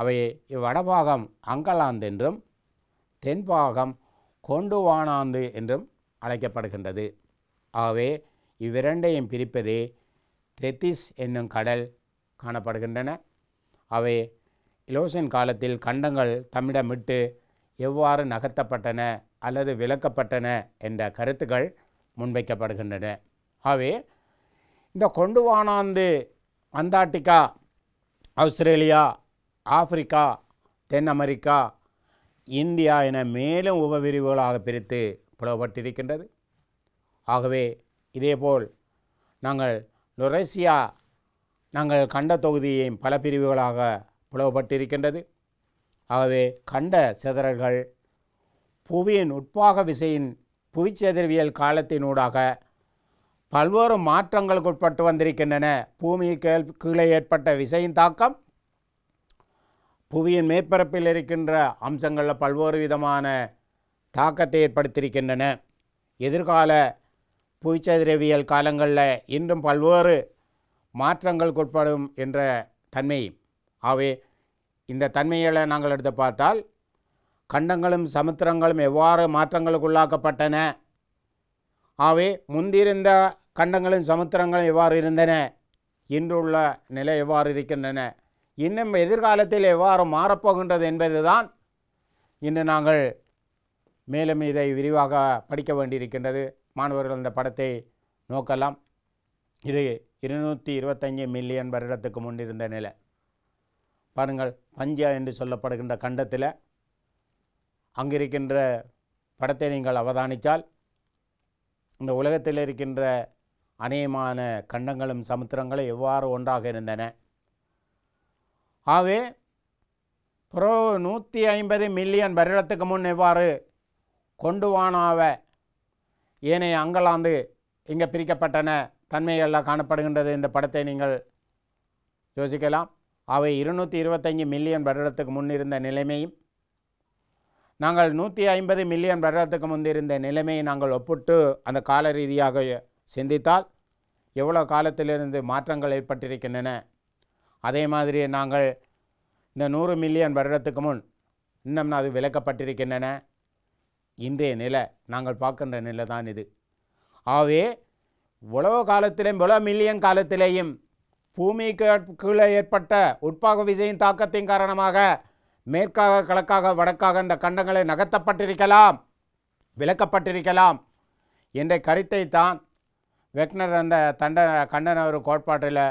அவை வடபாகம் அங்கலாந்து என்றும் தென்பாகம் கொண்டுவானாந்து என்றும் அழைக்கப்படுகின்றது. ஆகவே இவ்விரண்டையும் பிரிப்பதே தெத்திஸ் என்னும் கடல் காணப்படுகின்றன. அவை இலோசன் காலத்தில் கண்டங்கள் தம்மிடமிட்டு எவ்வாறு நகர்த்தப்பட்டன அல்லது விலக்கப்பட்டன என்ற கருத்துக்கள் முன்வைக்கப்படுகின்றன. ஆகவே இந்த கொண்டுவானாந்து அண்டார்டிகா, ஆஸ்திரேலியா, ஆப்பிரிக்கா, தென் அமெரிக்கா, இந்தியா என மேலும் உபபிரிவுகளாக பிரித்து புலப்பட்டிருக்கின்றது. ஆகவே இதேபோல் நாங்கள் நுரேசியா நாங்கள் கண்ட தொகுதியையும் பல பிரிவுகளாக புலப்பட்டிருக்கின்றது. ஆகவே கண்ட சிதறல்கள் புவியின் உட்பாக விசையின் புவிச்செதிர்வியல் காலத்தினூடாக பல்வேறு மாற்றங்களுக்கு உட்பட்டு வந்திருக்கின்றன. பூமிக்கு கீழே ஏற்பட்ட விசையின் தாக்கம், புவியின் மேற்பரப்பில் இருக்கின்ற அம்சங்களில் பல்வேறு விதமான தாக்கத்தை ஏற்படுத்தியிருக்கின்றன. எதிர்கால புவிச்சதிரவியல் காலங்களில் இன்றும் பல்வேறு மாற்றங்களுக்கு உட்படும் என்ற தன்மை. ஆகவே இந்த தன்மைகளை நாங்கள் எடுத்து பார்த்தால் கண்டங்களும் சமுத்திரங்களும் எவ்வாறு மாற்றங்களுக்கு உள்ளாக்கப்பட்டன, ஆகவே முந்திருந்த கண்டங்களும் சமுத்திரங்களும் எவ்வாறு இருந்தன, இன்றுள்ள நிலை எவ்வாறு இருக்கின்றன, இன்னும் எதிர்காலத்தில் எவ்வாறு மாறப்போகின்றது என்பது தான் இன்று நாங்கள் மேலும் இதை விரிவாக படிக்க வேண்டியிருக்கின்றது. மாணவர்கள் இந்த படத்தை நோக்கலாம். இது இருநூற்றி இருபத்தஞ்சி மில்லியன் வருடத்துக்கு முன்னிருந்த நிலை. பாருங்கள், பஞ்சா என்று சொல்லப்படுகின்ற கண்டத்தில் அங்கிருக்கின்ற படத்தை நீங்கள் அவதானித்தால் இந்த உலகத்தில் இருக்கின்ற அநேகமான கண்டங்களும் சமுத்திரங்களும் எவ்வாறு ஒன்றாக இருந்தன. ஆகவே புரோ நூற்றி ஐம்பது மில்லியன் வருடத்துக்கு முன் எவ்வாறு கொண்டுவானாவ ஏனைய அங்கலாந்து இங்கே பிரிக்கப்பட்டன தன்மைகள்லாம் காணப்படுகின்றது. இந்த படத்தை நீங்கள் யோசிக்கலாம். அவை இருநூற்றி இருபத்தஞ்சி மில்லியன் வருடத்துக்கு முன்னிருந்த நிலைமையும் நாங்கள் நூற்றி ஐம்பது மில்லியன் வருடத்துக்கு முன்னிருந்த நிலைமையை நாங்கள் ஒப்பிட்டு அந்த கால ரீதியாக சிந்தித்தால் எவ்வளோ காலத்திலிருந்து மாற்றங்கள் ஏற்பட்டிருக்கின்றன. அதே மாதிரி நாங்கள் இந்த நூறு மில்லியன் வருடத்துக்கு முன் இன்னும் அது விலக்கப்பட்டிருக்கின்றன. இன்றைய நிலை நாங்கள் பார்க்கின்ற நிலை தான் இது. ஆகவே இவ்வளோ காலத்திலேயும் இவ்வளோ மில்லியன் காலத்திலேயும் பூமிக்கு கீழே ஏற்பட்ட உட்பாக விசையின் தாக்கத்தின் காரணமாக மேற்காக கிழக்காக வடக்காக இந்த கண்டங்களை நகர்த்தப்பட்டிருக்கலாம், விலக்கப்பட்டிருக்கலாம் என்ற கருத்தை தான் வெக்னர் அந்த தண்ட கண்டன ஒரு கோட்பாட்டில்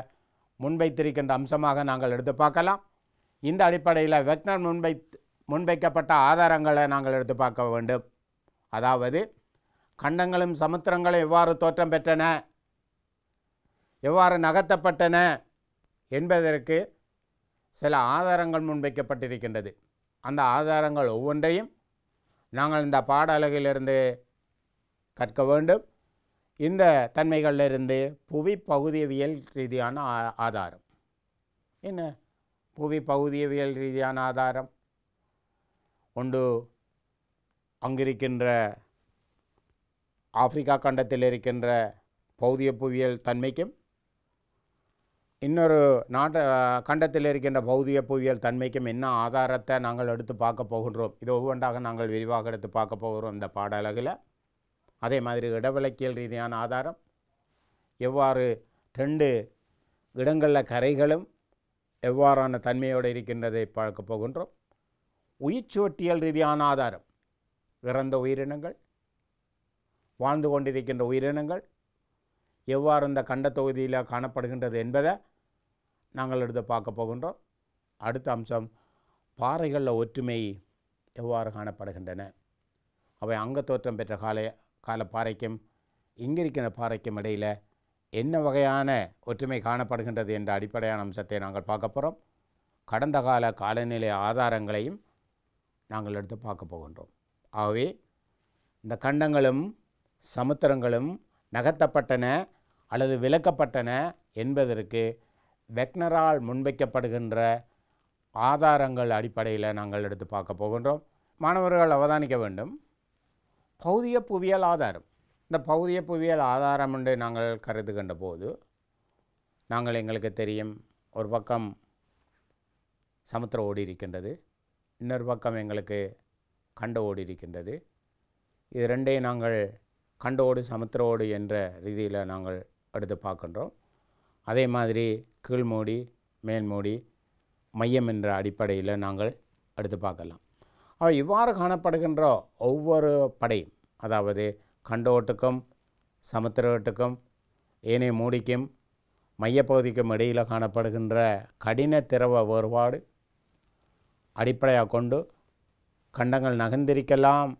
முன்வைத்திருக்கின்ற அம்சமாக நாங்கள் எடுத்து பார்க்கலாம். இந்த அடிப்படையில் வெக்னர் முன்வை முன்வைக்கப்பட்ட ஆதாரங்களை நாங்கள் எடுத்து பார்க்க வேண்டும். அதாவது கண்டங்களும் சமுத்திரங்களும் எவ்வாறு தோற்றம் பெற்றன, எவ்வாறு நகர்த்தப்பட்டன என்பதற்கு சில ஆதாரங்கள் முன்வைக்கப்பட்டிருக்கின்றது. அந்த ஆதாரங்கள் ஒவ்வொன்றையும் நாங்கள் இந்த பாட அலகிலிருந்து கற்க வேண்டும். இந்த தன்மைகளிலிருந்து புவி பகுதியவியல் ரீதியான ஆதாரம் என்ன? புவி பகுதியவியல் ரீதியான ஆதாரம் ஒன்று அங்கிருக்கின்ற ஆப்பிரிக்கா கண்டத்தில் இருக்கின்ற பௌதிய புவியியல் தன்மைக்கும் இன்னொரு நாட்டு கண்டத்தில் இருக்கின்ற பௌதிய புவியியல் தன்மைக்கும் என்ன ஆதாரத்தை நாங்கள் எடுத்து பார்க்க போகின்றோம். இது ஒவ்வொன்றாக நாங்கள் விரிவாக எடுத்து பார்க்க போகிறோம் இந்த பாட அலகில். அதே மாதிரி இடவிலக்கியல் ரீதியான ஆதாரம் எவ்வாறு ரெண்டு இடங்களில் கரைகளும் எவ்வாறான தன்மையோடு இருக்கின்றதை பார்க்க போகின்றோம். உயிர்ச்சுவட்டியல் ரீதியான ஆதாரம் இறந்த உயிரினங்கள், வாழ்ந்து கொண்டிருக்கின்ற உயிரினங்கள் எவ்வாறு இந்த கண்ட தொகுதியில் காணப்படுகின்றது என்பதை நாங்கள் எடுத்து பார்க்க போகின்றோம். அடுத்த அம்சம் பாறைகளில் ஒற்றுமை எவ்வாறு காணப்படுகின்றன, அவை அங்க தோற்றம் பெற்ற கால கால பாறைக்கும் இங்கிருக்கிற பாறைக்கும் இடையில் என்ன வகையான ஒற்றுமை காணப்படுகின்றது என்ற அடிப்படையான அம்சத்தை நாங்கள் பார்க்க போகிறோம். கடந்த கால காலநிலை ஆதாரங்களையும் நாங்கள் எடுத்து பார்க்க போகின்றோம். ஆகவே இந்த கண்டங்களும் சமுத்திரங்களும் நகர்த்தப்பட்டன அல்லது விலக்கப்பட்டன என்பதற்கு வெக்னரால் முன்வைக்கப்படுகின்ற ஆதாரங்கள் அடிப்படையில் நாங்கள் எடுத்து பார்க்க போகின்றோம். மாணவர்கள் அவதானிக்க வேண்டும், பௌதிய புவியியல் ஆதாரம். இந்த பௌதிய புவியியல் ஆதாரம் என்று நாங்கள் கருதுகின்ற போது நாங்கள் எங்களுக்கு தெரியும், ஒரு பக்கம் சமுத்திர ஓடி இருக்கின்றது, இன்னொரு பக்கம் எங்களுக்கு கண்ட ஓடி இருக்கின்றது. இது ரெண்டையும் நாங்கள் கண்டோடு சமுத்திரோடு என்ற ரீதியில் நாங்கள் எடுத்து பார்க்கின்றோம். அதே மாதிரி கீழ்மூடி மேல்மூடி மையம் என்ற அடிப்படையில் நாங்கள் எடுத்து பார்க்கலாம். அவை இவ்வாறு காணப்படுகின்ற ஒவ்வொரு படையும், அதாவது கண்டோட்டுக்கும் சமுத்திரோட்டுக்கும் ஏனைய மூடிக்கும் மையப்பகுதிக்கும் இடையில் காணப்படுகின்ற கடின திரவ வேறுபாடு அடிப்படையாக கொண்டு கண்டங்கள் நகர்ந்திருக்கலாம்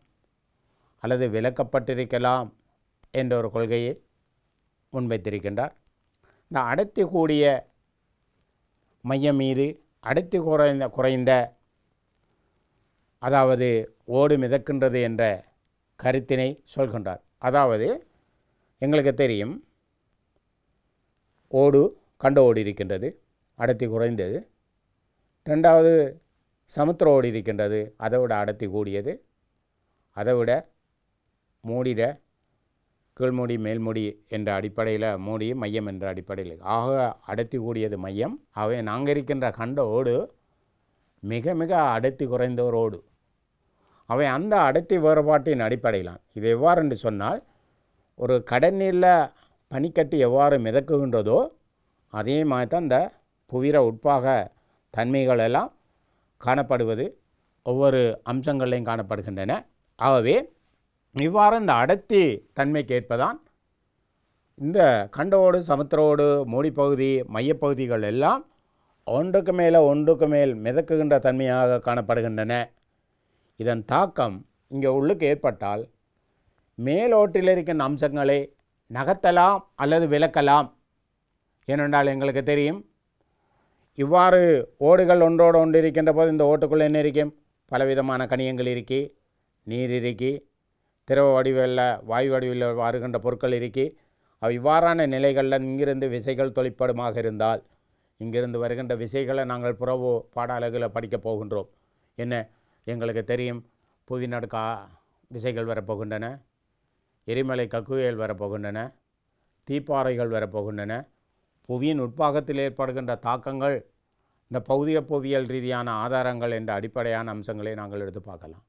அல்லது விலக்கப்பட்டிருக்கலாம் என்ற ஒரு கொள்கையை முன்வைத்திருக்கின்றார். இந்த அடர்த்தி கூடிய மையம் மீது அடர்த்தி குறைந்த குறைந்த அதாவது ஓடு மிதக்கின்றது என்ற கருத்தினை சொல்கின்றார். அதாவது எங்களுக்கு தெரியும், ஓடு கண்ட ஓடு இருக்கின்றது, அடர்த்தி குறைந்தது. ரெண்டாவது சமுத்திர ஓடு இருக்கின்றது, அதை விட அடர்த்தி கூடியது, அதை விட மூடிட கீழ்மூடி மேல்மூடி என்ற அடிப்படையில் மூடி மையம் என்ற அடிப்படையில் ஆக அடர்த்தி கூடியது மையம். ஆகவே நாங்கள் இருக்கின்ற கண்ட ஓடு மிக மிக அடர்த்தி குறைந்த ஒரு ஓடு. அவை அந்த அடர்த்தி வேறுபாட்டின் அடிப்படையிலான் இது எவ்வாறு என்று சொன்னால், ஒரு கடலில் பனிக்கட்டி எவ்வாறு மிதக்குகின்றதோ அதே மாதிரி தான் இந்த புவிர உட்பாக தன்மைகள் எல்லாம் காணப்படுவது, ஒவ்வொரு அம்சங்களையும் காணப்படுகின்றன. ஆகவே இவ்வாறு இந்த அடர்த்தி தன்மைக்கு ஏற்பதான் இந்த கண்டோடு சமுத்திரோடு மூடிப்பகுதி மையப்பகுதிகள் எல்லாம் ஒன்றுக்கு மேலே ஒன்றுக்கு மேல் மிதக்குகின்ற தன்மையாக காணப்படுகின்றன. இதன் தாக்கம் இங்கே உள்ளுக்கு ஏற்பட்டால் மேலோட்டில் இருக்கின்ற அம்சங்களை நகர்த்தலாம் அல்லது விலக்கலாம். ஏனென்றால் எங்களுக்கு தெரியும், இவ்வாறு ஓடுகள் ஒன்றோடு ஒன்று இருக்கின்ற போது இந்த ஓட்டுக்குள்ளே என்ன இருக்கும், பலவிதமான கனியங்கள் இருக்கி, நீர் இருக்கி, திரவ வடிவில் வாயு வடிவில் வருகின்ற பொருட்கள் இருக்கி, அவ் இவ்வாறான நிலைகளில் இங்கிருந்து விசைகள் தொழிற்படுமாக இருந்தால் இங்கிருந்து வருகின்ற விசைகளை நாங்கள் புறவு பாட அலகில் படிக்கப் போகின்றோம். என்ன எங்களுக்கு தெரியும், புவி நடுக்கா விசைகள் வரப்போகின்றன, எரிமலை கக்குவியல் வரப்போகின்றன, தீப்பாறைகள் வரப்போகின்றன. புவியின் உட்பாகத்தில் ஏற்படுகின்ற தாக்கங்கள் இந்த பௌதிக புவியியல் ரீதியான ஆதாரங்கள் என்ற அடிப்படையான அம்சங்களை நாங்கள் எடுத்து பார்க்கலாம்.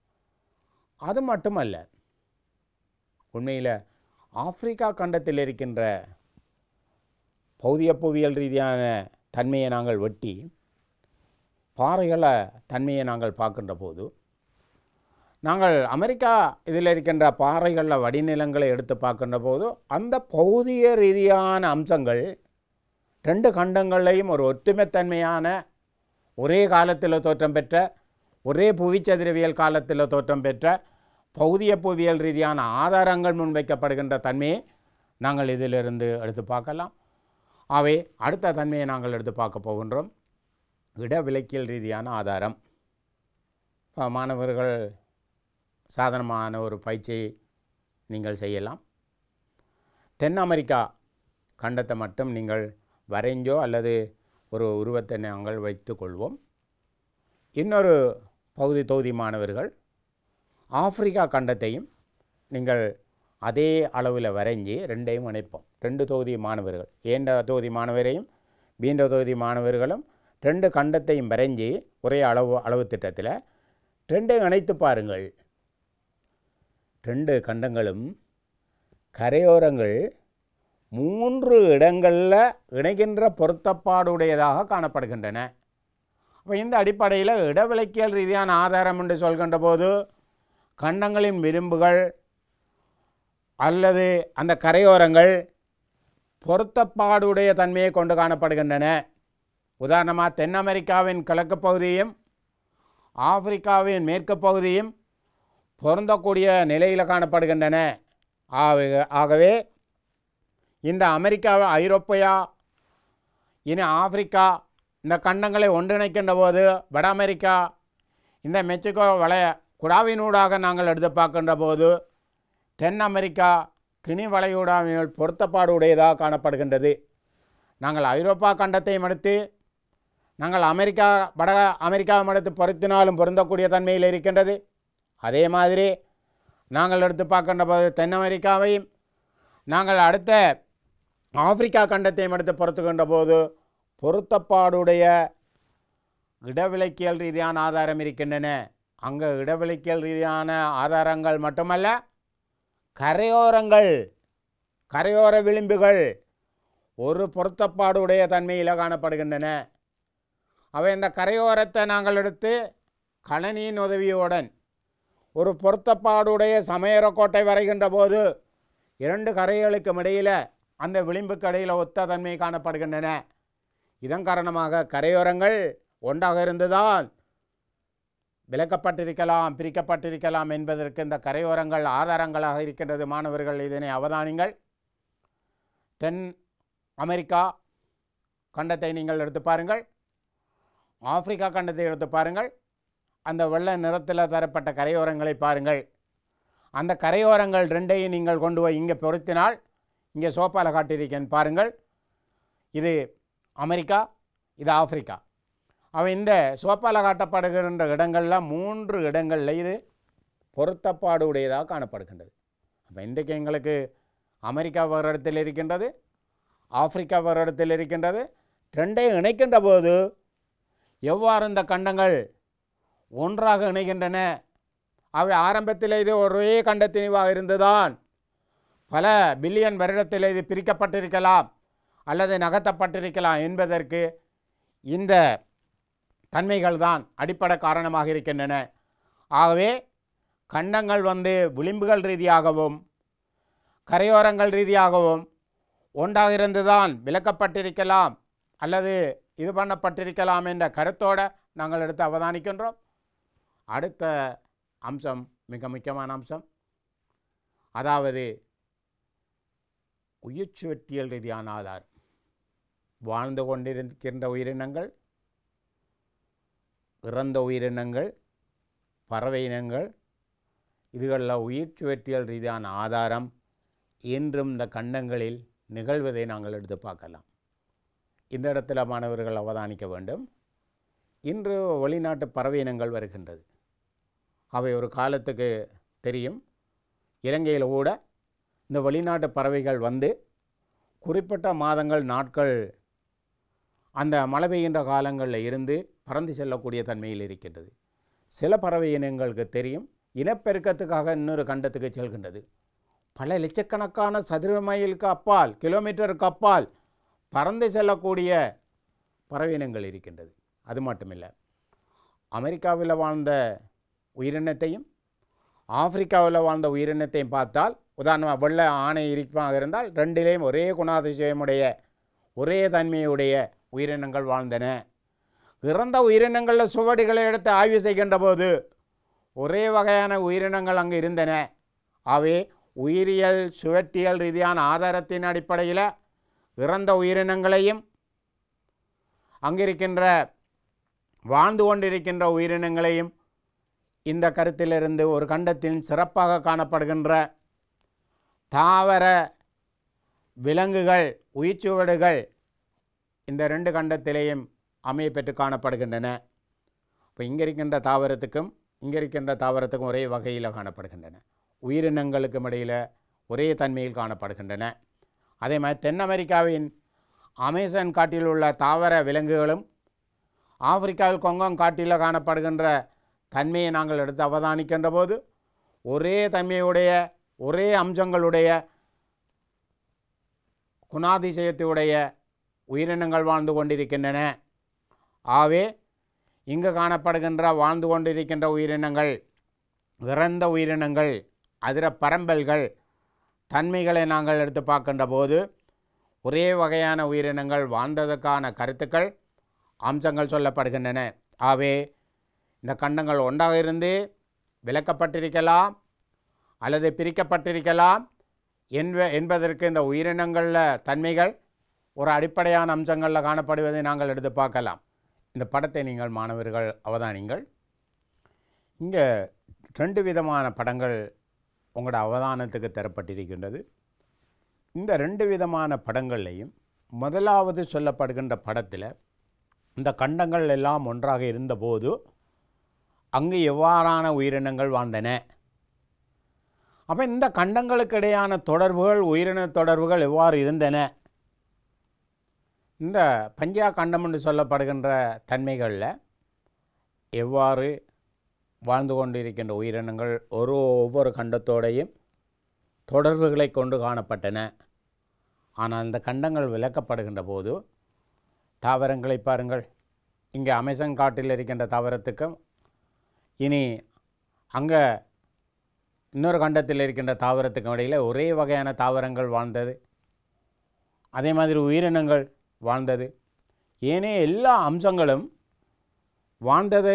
அது மட்டுமல்ல, உண்மையில் ஆப்பிரிக்கா கண்டத்தில் இருக்கின்ற பௌதிக புவியியல் ரீதியான தன்மையை நாங்கள் வெட்டி பாறைகளை தன்மையை நாங்கள் பார்க்கின்ற போது நாங்கள் அமெரிக்கா இதில் இருக்கின்ற பாறைகளில் வடிநிலங்களை எடுத்து பார்க்கின்ற போது அந்த பௌதிக ரீதியான அம்சங்கள் ரெண்டு கண்டங்களையும் ஒரு ஒற்றுமைத்தன்மையான ஒரே காலத்தில் தோற்றம் பெற்ற ஒரே புவிச்சதிரவியல் காலத்தில் தோற்றம் பெற்ற பௌதிய புவியியல் ரீதியான ஆதாரங்கள் முன்வைக்கப்படுகின்ற தன்மையை நாங்கள் இதிலிருந்து எடுத்து பார்க்கலாம். அவை அடுத்த தன்மையை நாங்கள் எடுத்து பார்க்க போகின்றோம், இடவிலக்கியல் ரீதியான ஆதாரம். மாணவர்கள் சாதாரணமான ஒரு பயிற்சியை நீங்கள் செய்யலாம். தென் அமெரிக்கா கண்டத்தை மட்டும் நீங்கள் வரைஞ்சோ அல்லது ஒரு உருவத்தை நாங்கள் வைத்து கொள்வோம். இன்னொரு பகுதி தொகுதி மாணவர்கள் ஆப்பிரிக்கா கண்டத்தையும் நீங்கள் அதே அளவில் வரைஞ்சி ரெண்டையும் இணைப்போம். ரெண்டு தொகுதி மாணவர்கள், ஏண்ட தொகுதி மாணவரையும் பீண்ட தொகுதி மாணவர்களும் ரெண்டு கண்டத்தையும் வரைஞ்சி ஒரே அளவு அளவு திட்டத்தில் ரெண்டையும் இணைத்து பாருங்கள். ரெண்டு கண்டங்களும் கரையோரங்கள் மூன்று இடங்களில் இணைகின்ற பொருத்தப்பாடுடையதாக காணப்படுகின்றன. அப்போ இந்த அடிப்படையில் இடவிலக்கியல் ரீதியான ஆதாரம் என்று சொல்கின்ற போது கண்டங்களின் விளிம்புகள் அல்லது அந்த கரையோரங்கள் பொருத்தப்பாடுடைய தன்மையை கொண்டு காணப்படுகின்றன. உதாரணமாக தென் அமெரிக்காவின் கிழக்கு பகுதியும் ஆப்பிரிக்காவின் மேற்கு பகுதியும் பொருந்தக்கூடிய நிலையில் காணப்படுகின்றன. ஆகவே இந்த அமெரிக்காவை ஐரோப்பையா இனி ஆப்பிரிக்கா இந்த கண்டங்களை ஒன்றிணைக்கின்ற போது வட அமெரிக்கா இந்த மெக்சிகோ வளைய குடாவினூடாக நாங்கள் எடுத்து பார்க்கின்ற போது தென் அமெரிக்கா கிணி வளையூடாவினால் பொருத்தப்பாடு உடையதாக காணப்படுகின்றது. ஐரோப்பா கண்டத்தையும் அடுத்து நாங்கள் அமெரிக்கா வட அமெரிக்காவும் அடுத்து பொருத்தினாலும் பொருந்தக்கூடிய தன்மையில் இருக்கின்றது. அதே மாதிரி நாங்கள் எடுத்து பார்க்கின்ற போது தென் அமெரிக்காவையும் நாங்கள் அடுத்த ஆப்பிரிக்கா கண்டத்தையும் எடுத்து பொறுத்துக்கின்ற போது பொருத்தப்பாடுடைய இடவிலக்கியல் ரீதியான ஆதாரம் இருக்கின்றன. அங்கே இடவிலக்கியல் ரீதியான ஆதாரங்கள் மட்டுமல்ல, கரையோரங்கள் கரையோர விளிம்புகள் ஒரு பொருத்தப்பாடுடைய தன்மையில் காணப்படுகின்றன. அவை இந்த கரையோரத்தை நாங்கள் எடுத்து கணினியின் உதவியுடன் ஒரு பொருத்தப்பாடுடைய சமையறக்கோட்டை வரைகின்ற போது இரண்டு கரைகளுக்கும் இடையில் அந்த விளிம்புக்கு இடையில் ஒத்த தன்மை காணப்படுகின்றன. இதன் காரணமாக கரையோரங்கள் ஒன்றாக இருந்துதான் விளக்கப்பட்டிருக்கலாம், பிரிக்கப்பட்டிருக்கலாம் என்பதற்கு இந்த கரையோரங்கள் ஆதாரங்களாக இருக்கின்றது. மாணவர்கள் இதனை அவதானிங்கள். தென் அமெரிக்கா கண்டத்தை நீங்கள் எடுத்து பாருங்கள், ஆப்பிரிக்கா கண்டத்தை எடுத்து பாருங்கள். அந்த வெள்ளை நிறத்தில் தரப்பட்ட கரையோரங்களை பாருங்கள். அந்த கரையோரங்கள் ரெண்டையும் நீங்கள் கொண்டு போய் இங்கே பொருத்தினால் இங்கே சோப்பாவில் காட்டியிருக்கேன் பாருங்கள். இது அமெரிக்கா, இது ஆப்பிரிக்கா. அவன் இந்த சோப்பாவில் காட்டப்படுகின்ற இடங்களில் மூன்று இடங்களில் இது பொருத்தப்பாடு உடையதாக காணப்படுகின்றது. அப்போ இன்றைக்கு எங்களுக்கு அமெரிக்கா ஒரு இடத்தில் இருக்கின்றது, ஆப்பிரிக்கா ஒரு இடத்தில் இருக்கின்றது. ரெண்டையும் இணைக்கின்ற போது எவ்வாறு இந்த கண்டங்கள் ஒன்றாக இணைகின்றன? அவை ஆரம்பத்தில் இது ஒரே கண்டத்தினிவாக இருந்துதான் பல பில்லியன் வருடத்தில் இது பிரிக்கப்பட்டிருக்கலாம் அல்லது நகர்த்தப்பட்டிருக்கலாம் என்பதற்கு இந்த தன்மைகள் தான் அடிப்படை காரணமாக இருக்கின்றன. ஆகவே கண்டங்கள் வந்து விளிம்புகள் ரீதியாகவும் கரையோரங்கள் ரீதியாகவும் ஒன்றாக இருந்துதான் விளக்கப்பட்டிருக்கலாம் அல்லது இது பண்ணப்பட்டிருக்கலாம் என்ற கருத்தோடு நாங்கள் எடுத்து அவதானிக்கின்றோம். அடுத்த அம்சம் மிக முக்கியமான அம்சம், அதாவது உயிர் சுவற்றியல் ரீதியான ஆதாரம். வாழ்ந்து கொண்டிருக்கின்ற உயிரினங்கள், இறந்த உயிரினங்கள், பறவை இனங்கள், இதுகளில் உயிர் சுவற்றியல் ரீதியான ஆதாரம் என்றும் இந்த கண்டங்களில் நிகழ்வதை நாங்கள் எடுத்து பார்க்கலாம். இந்த இடத்துல மாணவர்கள் அவதானிக்க வேண்டும். இன்று வெளிநாட்டு பறவை இனங்கள் வருகின்றது. அவை ஒரு காலத்துக்கு தெரியும், இலங்கையில் கூட இந்த வெளிநாட்டு பறவைகள் வந்து குறிப்பிட்ட மாதங்கள் நாட்கள் அந்த மழை பெய்கின்ற காலங்களில் இருந்து பறந்து செல்லக்கூடிய தன்மையில் இருக்கின்றது. சில பறவை இனங்களுக்கு தெரியும், இனப்பெருக்கத்துக்காக இன்னொரு கண்டத்துக்கு செல்கின்றது. பல லட்சக்கணக்கான சதுர மைலுக்கு அப்பால், கிலோமீட்டருக்கு அப்பால் பறந்து செல்லக்கூடிய பறவை இனங்கள் இருக்கின்றது. அது மட்டுமில்லை, அமெரிக்காவில் வாழ்ந்த உயிரினத்தையும் ஆப்பிரிக்காவில் வாழ்ந்த உயிரினத்தையும் பார்த்தால், உதாரணமாக வெள்ளை ஆணை இருப்பாக இருந்தால் ரெண்டிலேயும் ஒரே குணாதிசயமுடைய ஒரே தன்மையுடைய உயிரினங்கள் வாழ்ந்தன. இறந்த உயிரினங்களில் சுவடிகளை எடுத்து ஆய்வு செய்கின்ற போது ஒரே வகையான உயிரினங்கள் அங்கு இருந்தன. அவை உயிரியல் சுவற்றியல் ரீதியான ஆதாரத்தின் அடிப்படையில் இறந்த உயிரினங்களையும் அங்கிருக்கின்ற வாழ்ந்து கொண்டிருக்கின்ற உயிரினங்களையும் இந்த கருத்திலிருந்து ஒரு கண்டத்தில் சிறப்பாக காணப்படுகின்ற தாவர விலங்குகள், உயிர்ச்சுவடுகள் இந்த ரெண்டு கண்டத்திலேயும் அமைய பெற்று காணப்படுகின்றன. இப்போ இங்கே இருக்கின்ற தாவரத்துக்கும் இங்கே இருக்கின்ற தாவரத்துக்கும் ஒரே வகையில் காணப்படுகின்றன. உயிரினங்களுக்கும் இடையில் ஒரே தன்மையில் காணப்படுகின்றன. அதே மாதிரி தென் அமெரிக்காவின் அமேசான் காட்டில் உள்ள தாவர விலங்குகளும் ஆப்பிரிக்காவில் கொங்கம் காட்டில் காணப்படுகின்ற தன்மையை நாங்கள் எடுத்து அவதானிக்கின்ற போது ஒரே தன்மையுடைய ஒரே அம்சங்களுடைய குணாதிசயத்துடைய உயிரினங்கள் வாழ்ந்து கொண்டிருக்கின்றன. ஆகவே இங்கு காணப்படுகின்ற வாழ்ந்து கொண்டிருக்கின்ற உயிரினங்கள், இறந்த உயிரினங்கள், அதிர பரம்பல்கள் தன்மைகளை நாங்கள் எடுத்து பார்க்கின்ற போது ஒரே வகையான உயிரினங்கள் வாழ்ந்ததற்கான கருத்துக்கள், அம்சங்கள் சொல்லப்படுகின்றன. ஆகவே இந்த கண்டங்கள் ஒன்றாக இருந்து விளக்கப்பட்டிருக்கலாம் அல்லது பிரிக்கப்பட்டிருக்கலாம் என்ப என்பதற்கு இந்த உயிரினங்களில் தன்மைகள் ஒரு அடிப்படையான அம்சங்களில் காணப்படுவதை நாங்கள் எடுத்து பார்க்கலாம். இந்த படத்தை நீங்கள் மாணவர்கள் அவதானிங்கள். இங்கே ரெண்டு விதமான படங்கள் உங்களோட அவதானத்துக்கு தரப்பட்டிருக்கின்றது. இந்த ரெண்டு விதமான படங்கள்லையும் முதலாவது சொல்லப்படுகின்ற படத்தில் இந்த கண்டங்கள் எல்லாம் ஒன்றாக இருந்தபோது அங்கு எவ்வாறான உயிரினங்கள் வாழ்ந்தன, அப்போ இந்த கண்டங்களுக்கிடையான தொடர்புகள் உயிரின தொடர்புகள் எவ்வாறு இருந்தன, இந்த பஞ்சா கண்டம் என்று சொல்லப்படுகின்ற தன்மைகளில் எவ்வாறு வாழ்ந்து கொண்டிருக்கின்ற உயிரினங்கள் ஒரு ஒவ்வொரு கண்டத்தோடையும் தொடர்புகளை கொண்டு காணப்பட்டன. ஆனால் இந்த கண்டங்கள் விளக்கப்படுகின்ற போது தாவரங்களை பாருங்கள், இங்கே அமேசான் காட்டில் இருக்கின்ற தாவரத்துக்கும் இனி அங்கே இன்னொரு கண்டத்தில் இருக்கின்ற தாவரத்துக்கும் இடையில் ஒரே வகையான தாவரங்கள் வாழ்ந்தது, அதே மாதிரி உயிரினங்கள் வாழ்ந்தது. ஏனே எல்லா அம்சங்களும் வாழ்ந்தது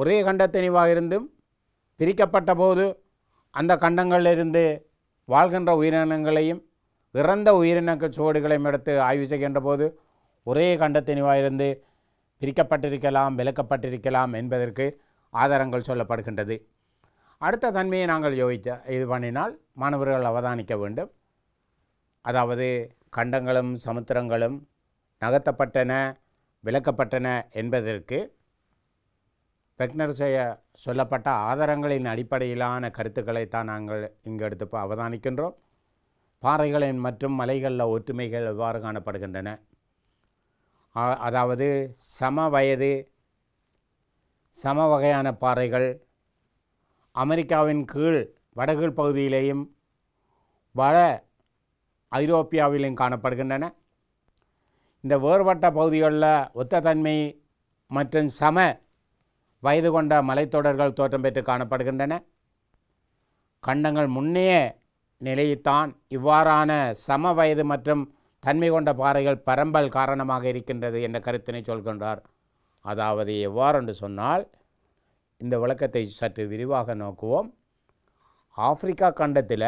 ஒரே கண்டத்தனிவாக இருந்தும் பிரிக்கப்பட்ட போது அந்த கண்டங்களிலிருந்து வாழ்கின்ற உயிரினங்களையும் இறந்த உயிரினக்க சுவடுகளையும் எடுத்து ஆய்வு செய்கின்ற போது ஒரே கண்டத்தனிவாக இருந்து பிரிக்கப்பட்டிருக்கலாம், விளக்கப்பட்டிருக்கலாம் என்பதற்கு ஆதாரங்கள் சொல்லப்படுகின்றது. அடுத்த தன்மையை நாங்கள் யோசித்த இது பண்ணினால் மாணவர்கள் அவதானிக்க வேண்டும். அதாவது கண்டங்களும் சமுத்திரங்களும் நகர்த்தப்பட்டன, விளக்கப்பட்டன என்பதற்கு பெக்னர் செய்ய சொல்லப்பட்ட ஆதாரங்களின் அடிப்படையிலான கருத்துக்களைத்தான் நாங்கள் இங்கு எடுத்து அவதானிக்கின்றோம். பாறைகளின் மற்றும் மலைகளில் ஒற்றுமைகள் எவ்வாறு காணப்படுகின்றன, அதாவது சம வயது சம வகையான பாறைகள் அமெரிக்காவின் கீழ் வடகீழ் பகுதியிலேயும் வட ஐரோப்பியாவிலும் காணப்படுகின்றன. இந்த வேறுபட்ட பகுதிகளில் ஒத்த தன்மை மற்றும் சம வயது கொண்ட மலைத்தொடர்கள் தோற்றம் பெற்று காணப்படுகின்றன. கண்டங்கள் முன்னைய நிலையில்தான் இவ்வாறான சம வயது மற்றும் தன்மை கொண்ட பாறைகள் பரம்பல் காரணமாக இருக்கின்றது என்ற கருத்தினை சொல்கின்றார். அதாவது எவ்வாறென்று சொன்னால், இந்த விளக்கத்தை சற்று விரிவாக நோக்குவோம். ஆப்பிரிக்கா கண்டத்தில்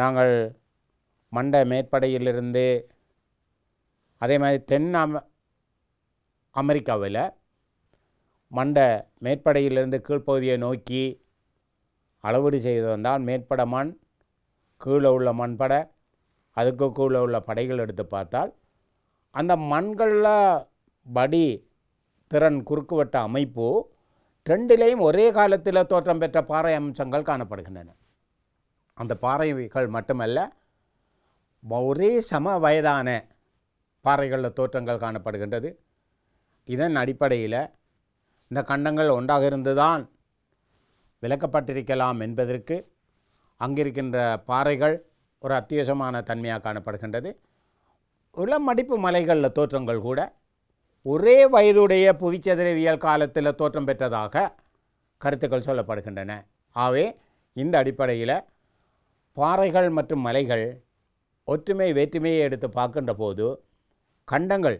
நாங்கள் மண்ட மேற்படையிலிருந்து அதே மாதிரி தென் அமெரிக்காவில் மண்ட மேற்படையிலிருந்து கீழ்ப்பகுதியை நோக்கி அளவீடு செய்து வந்தால் மேற்பட மண் கீழே உள்ள மண்பட அதுக்கு கீழே உள்ள படைகள் எடுத்து பார்த்தால் அந்த மண்களில் படி திறன் குறுக்குவட்ட அமைப்பு ரெண்டிலேயும் ஒரே காலத்தில் தோற்றம் பெற்ற பாறை அம்சங்கள் காணப்படுகின்றன. அந்த பாறைகள் மட்டுமல்ல, ஒரே சம வயதான பாறைகளில் தோற்றங்கள் காணப்படுகின்றது. இதன் அடிப்படையில் இந்த கண்டங்கள் ஒன்றாக இருந்துதான் விளக்கப்பட்டிருக்கலாம் என்பதற்கு அங்கிருக்கின்ற பாறைகள் ஒரு அத்தியாவசியமான தன்மையாக காணப்படுகின்றது. இளமடிப்பு மலைகளில் தோற்றங்கள் கூட ஒரே வயதுடைய புவிச்சதுரவியல் காலத்தில் தோற்றம் பெற்றதாக கருத்துக்கள் சொல்லப்படுகின்றன. ஆகவே இந்த அடிப்படையில் பாறைகள் மற்றும் மலைகள் ஒற்றுமை வேற்றுமையை எடுத்து பார்க்கின்ற போது கண்டங்கள்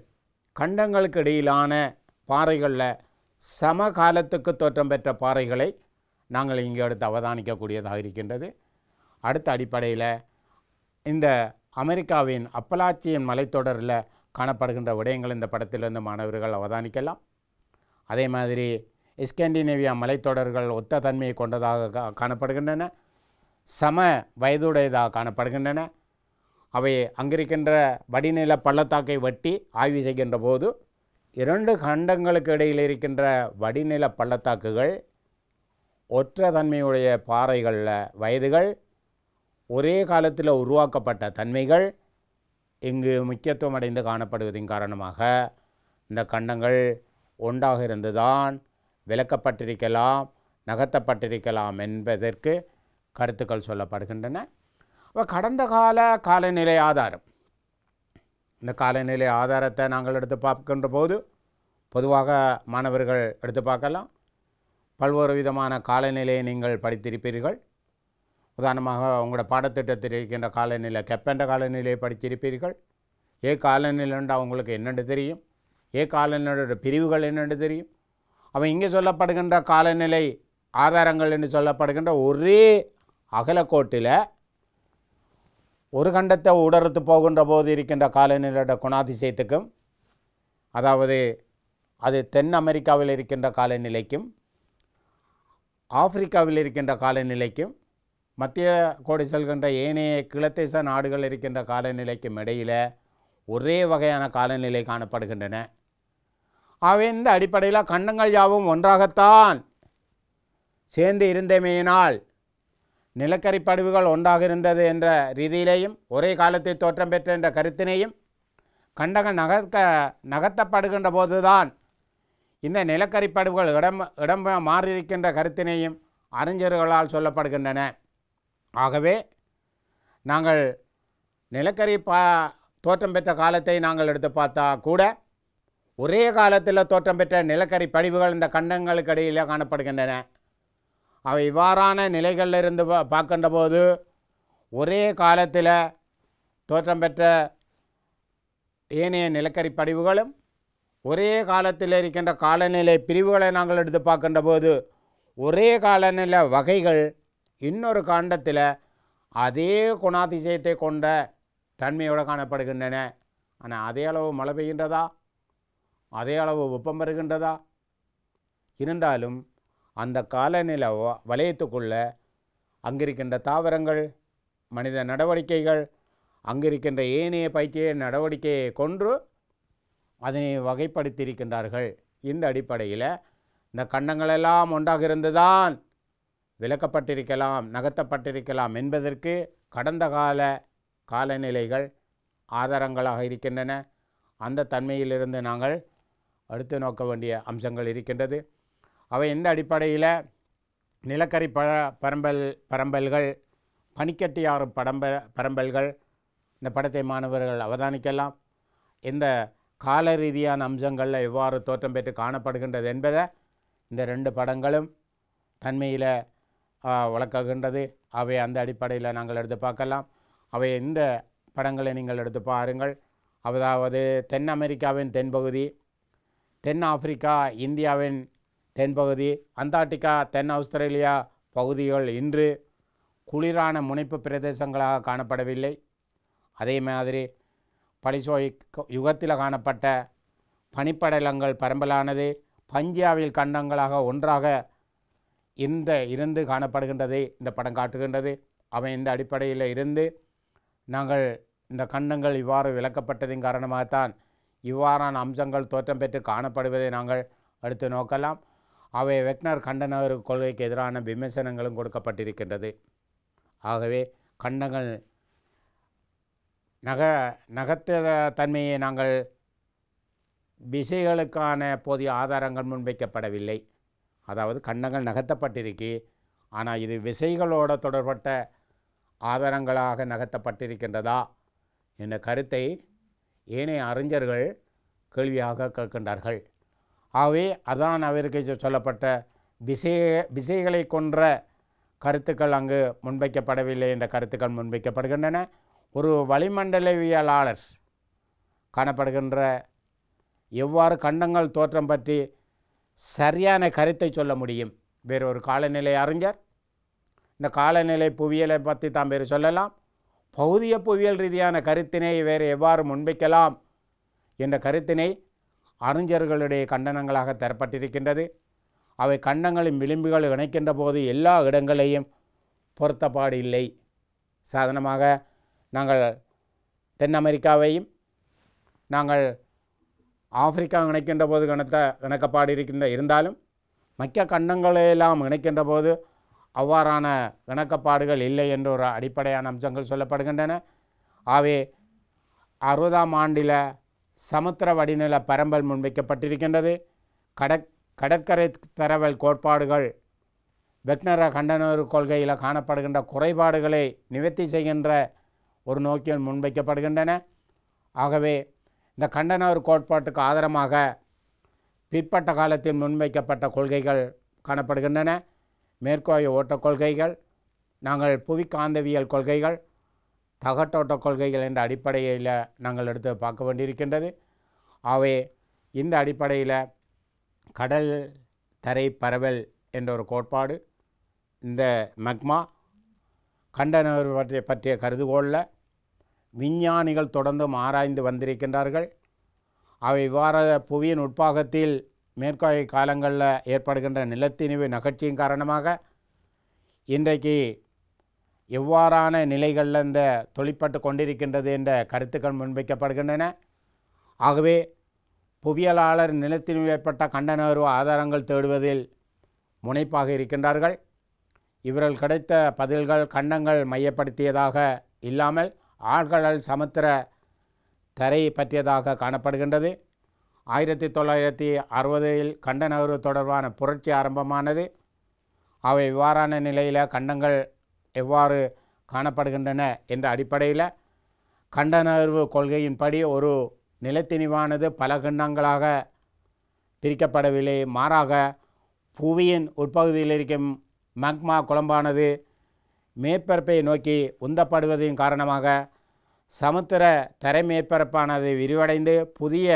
கண்டங்களுக்கு இடையிலான பாறைகளில் சம காலத்துக்கு தோற்றம் பெற்ற பாறைகளை நாங்கள் இங்கே அடுத்து அவதானிக்கக்கூடியதாக இருக்கின்றது. அடுத்த அடிப்படையில் இந்த அமெரிக்காவின் அப்பலாச்சியன் மலைத்தொடரில் காணப்படுகின்ற விடயங்கள் இந்த படத்திலிருந்து மாணவர்கள் அவதானிக்கலாம். அதே மாதிரி ஸ்காண்டினேவியா மலைத்தொடர்கள் ஒத்த தன்மையை கொண்டதாக காணப்படுகின்றன, சம வயதுடையதாக காணப்படுகின்றன. அவை அங்கிருக்கின்ற வடிநில பள்ளத்தாக்கை வெட்டி ஆய்வு செய்கின்ற போது இரண்டு கண்டங்களுக்கு இடையில் இருக்கின்ற வடிநில பள்ளத்தாக்குகள் ஒற்ற தன்மையுடைய பாறைகளில் வயதுகள் ஒரே காலத்தில் உருவாக்கப்பட்ட தன்மைகள் இங்கு முக்கியத்துவம் அடைந்து காணப்படுவதின் காரணமாக இந்த கண்டங்கள் ஒன்றாக இருந்துதான் விளக்கப்பட்டிருக்கலாம், நகர்த்தப்பட்டிருக்கலாம் என்பதற்கு கருத்துக்கள் சொல்லப்படுகின்றன. அப்போ கடந்த கால காலநிலை ஆதாரம், இந்த காலநிலை ஆதாரத்தை நாங்கள் எடுத்து பார்க்கின்ற போது பொதுவாக மாணவர்கள் எடுத்து பார்க்கலாம். பல்வேறு விதமான காலநிலையை நீங்கள் படித்திருப்பீர்கள். உதாரணமாக உங்களோட பாடத்திட்டத்தில் இருக்கின்ற காலநிலை கெப்பென்ற காலநிலையை படித்திருப்பீர்கள். ஏ காலநிலைண்டா அவங்களுக்கு என்னென்று தெரியும், ஏ காலநிலையோட பிரிவுகள் என்னென்று தெரியும். அவன் இங்கே சொல்லப்படுகின்ற காலநிலை ஆதாரங்கள் என்று சொல்லப்படுகின்ற ஒரே அகலக்கோட்டில் ஒரு கண்டத்தை உடர்த்து போகின்ற போது இருக்கின்ற காலநிலையோட குணாதிசயத்துக்கும், அதாவது அது தென் அமெரிக்காவில் இருக்கின்ற காலநிலைக்கும் ஆப்பிரிக்காவில் இருக்கின்ற காலநிலைக்கும் மத்திய கோடி செல்கின்ற ஏனைய கிழத்தேச நாடுகள் இருக்கின்ற காலநிலைக்கும் இடையில் ஒரே வகையான காலநிலை காணப்படுகின்றன. ஆகவே இந்த அடிப்படையில் கண்டங்கள் யாவும் ஒன்றாகத்தான் சேர்ந்து இருந்தமையினால் நிலக்கரி படிவுகள் ஒன்றாக இருந்தது என்ற ரீதியிலேயும் ஒரே காலத்தில் தோற்றம் பெற்ற என்ற கருத்தினையும் கண்டங்கள் நகர்க்க நகர்த்தப்படுகின்ற போதுதான் இந்த நிலக்கரி படிவுகள் இடம் இடம் மாறியிருக்கின்ற கருத்தினையும் அறிஞர்களால் சொல்லப்படுகின்றன. ஆகவே நாங்கள் நிலக்கரி பா தோற்றம் பெற்ற காலத்தை நாங்கள் எடுத்து பார்த்தா கூட ஒரே காலத்தில் தோற்றம் பெற்ற நிலக்கரி படிவுகள் இந்த கண்டங்களுக்கு இடையில் காணப்படுகின்றன. அவை இவ்வாறான நிலைகளில் இருந்து பார்க்கின்ற போது ஒரே காலத்தில் தோற்றம் பெற்ற ஏனைய நிலக்கரி படிவுகளும் ஒரே காலத்தில் இருக்கின்ற காலநிலை பிரிவுகளை நாங்கள் எடுத்து பார்க்கின்ற போது ஒரே காலநிலை வகைகள் இன்னொரு காண்டத்தில் அதே குணாதிசயத்தை கொண்ட தன்மையோடு காணப்படுகின்றன. ஆனால் அதே அளவு மழை பெய்கின்றதா, அதே அளவு வெப்பம் பெறுகின்றதா? இருந்தாலும் அந்த காலநிலை வலயத்துக்குள்ளே அங்கிருக்கின்ற தாவரங்கள், மனித நடவடிக்கைகள், அங்கிருக்கின்ற ஏனைய பயிற்சிய நடவடிக்கையை கொன்று அதனை வகைப்படுத்தியிருக்கின்றார்கள். இந்த அடிப்படையில் இந்த கண்டங்களெல்லாம் ஒன்றாக இருந்துதான் விளக்கப்பட்டிருக்கலாம், நகர்த்தப்பட்டிருக்கலாம் என்பதற்கு கடந்த கால காலநிலைகள் ஆதாரங்களாக இருக்கின்றன. அந்த தன்மையிலிருந்து நாங்கள் அடுத்து நோக்க வேண்டிய அம்சங்கள் இருக்கின்றது. அவை இந்த அடிப்படையில் நிலக்கரி ப பரம்பல் பரம்பல்கள் பனிக்கட்டியாறு படம்ப பரம்பல்கள் இந்த படத்தை மாணவர்கள் அவதானிக்கலாம். இந்த கால ரீதியான அம்சங்களில் எவ்வாறு தோற்றம் பெற்று காணப்படுகின்றது என்பதை இந்த ரெண்டு படங்களும் தன்மையில் வளர்க்குகின்றது. அவை அந்த அடிப்படையில் நாங்கள் எடுத்து பார்க்கலாம். அவை இந்த படங்களை நீங்கள் எடுத்து பாருங்கள். அதாவது தென் அமெரிக்காவின் தென்பகுதி, தென் ஆப்பிரிக்கா இந்தியாவின் தென்பகுதி, அண்டார்டிகா தென் ஆஸ்திரேலியா பகுதிகள் இன்று குளிரான முனைப்பு பிரதேசங்களாக காணப்படவில்லை. அதே மாதிரி பலிசோயிக் யுகத்தில் காணப்பட்ட பனிப்படலங்கள் பரம்பலானது பஞ்சாவில் கண்டங்களாக ஒன்றாக இந்த இருந்து காணப்படுகின்றதை இந்த படம் காட்டுகின்றது. அவன் இந்த அடிப்படையில் இருந்து நாங்கள் இந்த கண்டங்கள் இவ்வாறு விளக்கப்பட்டதின் காரணமாகத்தான் இவ்வாறான அம்சங்கள் தோற்றம் பெற்று காணப்படுவதை நாங்கள் அடுத்து நோக்கலாம். அவை வெக்னர் கண்டனர் கொள்கைக்கு எதிரான விமர்சனங்களும் கொடுக்கப்பட்டிருக்கின்றது. ஆகவே கண்டங்கள் நக நகர்த்த தன்மையை நாங்கள் விசைகளுக்கான போதிய ஆதாரங்கள் முன்வைக்கப்படவில்லை. அதாவது கண்டங்கள் நகர்த்தப்பட்டிருக்கு, ஆனால் இது விசைகளோட தொடர்பட்ட ஆதாரங்களாக நகர்த்தப்பட்டிருக்கின்றதா என்ற கருத்தை ஏனைய அறிஞர்கள் கேள்வியாக கேட்கின்றார்கள். ஆகவே அதான் அவருக்கு சொல்லப்பட்ட விசை விசைகளை கொன்ற கருத்துக்கள் அங்கு முன்வைக்கப்படவில்லை என்ற கருத்துக்கள் முன்வைக்கப்படுகின்றன. ஒரு வளிமண்டலவியலாளர் காணப்படுகின்ற எவ்வாறு கண்டங்கள் தோற்றம் பற்றி சரியான கருத்தை சொல்ல முடியும்? வேறொரு காலநிலை அறிஞர் இந்த காலநிலை புவியியலை பற்றி தான் வேறு சொல்லலாம். பௌதிய புவியியல் ரீதியான கருத்தினை வேறு எவ்வாறு முன்வைக்கலாம் என்ற கருத்தினை அறிஞர்களுடைய கண்டனங்களாக தரப்பட்டிருக்கின்றது. அவை கண்டங்களின் விளிம்புகள் இணைக்கின்ற போது எல்லா இடங்களையும் பொருத்தப்பாடு இல்லை. சாதாரணமாக நாங்கள் தென் அமெரிக்காவையும் நாங்கள் ஆப்பிரிக்கா இணைக்கின்ற போது இணத்த இணக்கப்பாடு இருக்கின்ற இருந்தாலும் மற்ற கண்டங்களையெல்லாம் இணைக்கின்ற போது அவ்வாறான இணக்கப்பாடுகள் இல்லை என்ற ஒரு அடிப்படையான அம்சங்கள் சொல்லப்படுகின்றன. ஆகவே அறுபதாம் ஆண்டில் சமுத்திர வடிநில பரம்பல் முன்வைக்கப்பட்டிருக்கின்றது. கடற் கடற்கரை தரவல் கோட்பாடுகள் வெக்னர கண்டனர் கொள்கையில் காணப்படுகின்ற குறைபாடுகளை நிவர்த்தி செய்கின்ற ஒரு நோக்கில் முன்வைக்கப்படுகின்றன. ஆகவே இந்த கண்டனர் கோட்பாட்டுக்கு ஆதரமாக பிற்பட்ட காலத்தில் முன்வைக்கப்பட்ட கொள்கைகள் காணப்படுகின்றன. மேற்கோய ஓட்டக் கொள்கைகள், நாங்கள் புவிக்காந்தவியல் கொள்கைகள், தகட்டோட்ட கொள்கைகள் என்ற அடிப்படையில் நாங்கள் எடுத்து பார்க்க வேண்டியிருக்கின்றது. ஆகவே இந்த அடிப்படையில் கடல் தரை பரவல் என்ற ஒரு கோட்பாடு, இந்த மக்மா கண்டனர் பற்றிய பற்றிய கருதுகோளில் விஞ்ஞானிகள் தொடர்ந்து ஆராய்ந்து வந்திருக்கின்றார்கள். அவை இவ்வாறு புவியின் உட்பாகத்தில் மேற்காய காலங்களில் ஏற்படுகின்ற நிலத்தினிவு நகர்ச்சியின் காரணமாக இன்றைக்கு எவ்வாறான நிலைகளில் இந்த தொழிற்பட்டு கொண்டிருக்கின்றது என்ற கருத்துக்கள் முன்வைக்கப்படுகின்றன. ஆகவே புவியியலாளர் நிலத்தின் ஏற்பட்ட கண்டனர்வு ஆதாரங்கள் தேடுவதில் முனைப்பாக இருக்கின்றார்கள். இவர்கள் கிடைத்த பதில்கள் கண்டங்கள் மையப்படுத்தியதாக இல்லாமல் ஆழ்கடல் சமுத்திர தரை பற்றியதாக காணப்படுகின்றது. ஆயிரத்தி தொள்ளாயிரத்தி அறுபதில் கண்டனர்வு தொடர்பான புரட்சி ஆரம்பமானது. அவை இவ்வாறான நிலையில் கண்டங்கள் எவ்வாறு காணப்படுகின்றன என்ற அடிப்படையில் கண்டனர்வு கொள்கையின்படி ஒரு நிலத்திணிவானது பல கண்டங்களாக பிரிக்கப்படவில்லை. மாறாக புவியின் உட்பகுதியில் இருக்கும் மக்மா குழம்பானது மேற்பரப்பை நோக்கி உந்தப்படுவதின் காரணமாக சமுத்திர தரை மேற்பரப்பானது விரிவடைந்து புதிய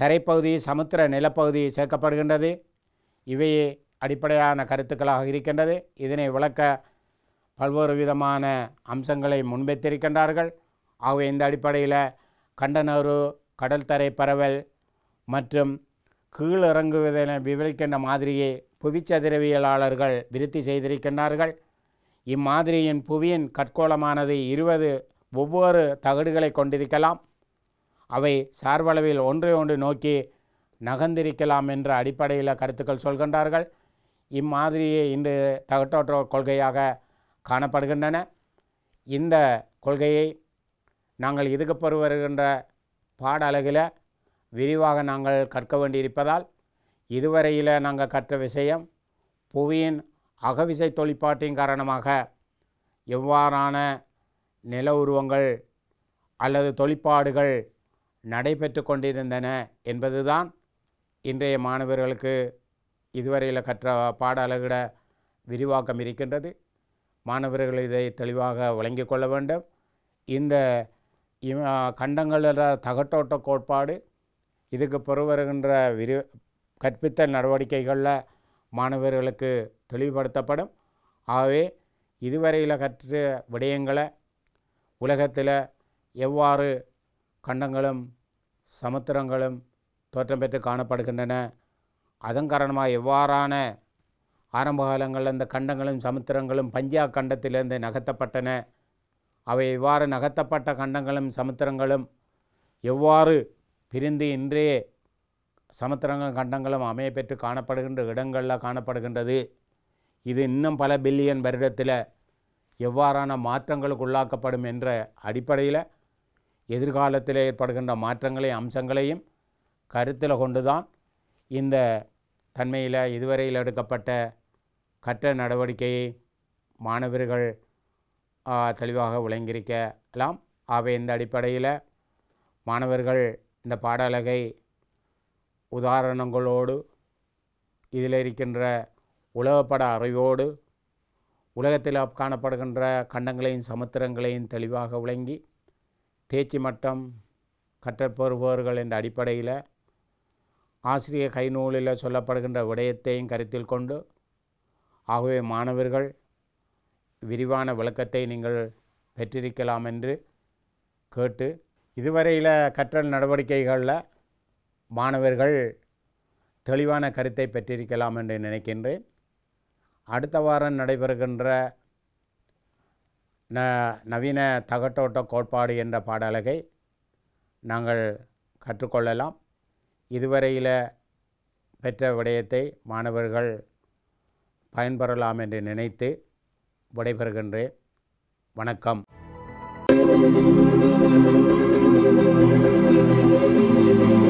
தரைப்பகுதி சமுத்திர நிலப்பகுதி சேர்க்கப்படுகின்றது. இவையே அடிப்படையான கருத்துக்களாக இருக்கின்றது. இதனை விளக்க பல்வேறு விதமான அம்சங்களை முன்வைத்திருக்கின்றார்கள். ஆகவே இந்த அடிப்படையில் கண்டனர்வு, கடல்தரை பரவல் மற்றும் கீழிறங்குவதென விவரிக்கின்ற மாதிரியை புவிச்சதிரவியலாளர்கள் விருத்தி செய்திருக்கின்றார்கள். இம்மாதிரியின் புவியின் கட்கோளமானது இருபது ஒவ்வொரு தகடுகளை கொண்டிருக்கலாம். அவை சார்பளவில் ஒன்றை ஒன்று நோக்கி நகர்ந்திருக்கலாம் என்ற அடிப்படையில் கருத்துக்கள் சொல்கின்றார்கள். இம்மாதிரியே இன்று தகட்டோற்ற கொள்கையாக காணப்படுகின்றன. இந்த கொள்கையை நாங்கள் இதுக்கு வருகின்ற பாட அலகில் விரிவாக நாங்கள் கற்க வேண்டியிருப்பதால் இதுவரையில் நாங்கள் கற்ற விஷயம் புவியின் அகவிசை தொழிற்பாட்டின் காரணமாக எவ்வாறான நில உருவங்கள் அல்லது தொழிற்பாடுகள் நடைபெற்று கொண்டிருந்தன என்பதுதான் இன்றைய மாணவர்களுக்கு இதுவரையில் கற்ற பாட அலகிட விரிவாக்கம் இருக்கின்றது. மாணவர்கள் இதை தெளிவாக விளங்கிக் கொள்ள வேண்டும். இந்த கண்டங்கள தகட்டோட்ட கோட்பாடு இதுக்கு பிறவருகின்ற விரி கற்பித்தல் நடவடிக்கைகளில் மாணவர்களுக்கு தெளிவுபடுத்தப்படும். ஆகவே இதுவரையில் கற்ற விடயங்களை உலகத்தில் எவ்வாறு கண்டங்களும் சமுத்திரங்களும் தோற்றம் பெற்று காணப்படுகின்றன, அதன் காரணமாக எவ்வாறான ஆரம்ப காலங்களில் இந்த கண்டங்களும் சமுத்திரங்களும் பஞ்சா கண்டத்திலிருந்து நகர்த்தப்பட்டன, அவை இவ்வாறு நகர்த்தப்பட்ட கண்டங்களும் சமுத்திரங்களும் எவ்வாறு பிரிந்து இன்றைய சமுத்திரங்கள் கண்டங்களும் அமைய பெற்று காணப்படுகின்ற இடங்களில் காணப்படுகின்றது, இது இன்னும் பல பில்லியன் வருடத்தில் எவ்வாறான மாற்றங்களுக்கு உள்ளாக்கப்படும் என்ற அடிப்படையில் எதிர்காலத்தில் ஏற்படுகின்ற மாற்றங்களையும் அம்சங்களையும் கருத்தில் கொண்டுதான் இந்த தன்மையில் இதுவரையில் எடுக்கப்பட்ட கற்ற நடவடிக்கையை மாணவர்கள் தெளிவாக விளங்கியிருக்கலாம். ஆகவே இந்த அடிப்படையில் மாணவர்கள் இந்த பாடலகை உதாரணங்களோடு இதில் இருக்கின்ற உலகப்பட அறிவோடு உலகத்தில் காணப்படுகின்ற கண்டங்களையும் சமுத்திரங்களையும் தெளிவாக விளங்கி தேர்ச்சி மட்டம் கற்றற்பெறுபவர்கள் என்ற அடிப்படையில் ஆசிரிய கைநூலில் சொல்லப்படுகின்ற விடயத்தையும் கருத்தில் கொண்டு ஆகவே மாணவர்கள் விரிவான விளக்கத்தை நீங்கள் பெற்றிருக்கலாம் என்று கேட்டு இதுவரையில் கற்றல் நடவடிக்கைகளில் மாணவர்கள் தெளிவான கருத்தை பெற்றிருக்கலாம் என்று நினைக்கின்றேன். அடுத்த வாரம் நடைபெறுகின்ற ந நவீன தகட்டோட்ட கோட்பாடு என்ற பாடலகை நாங்கள் கற்றுக்கொள்ளலாம். இதுவரையில் பெற்ற விடயத்தை மாணவர்கள் பயன்பெறலாம் என்று நினைத்து விடைபெறுகின்றேன். வணக்கம். Thank you.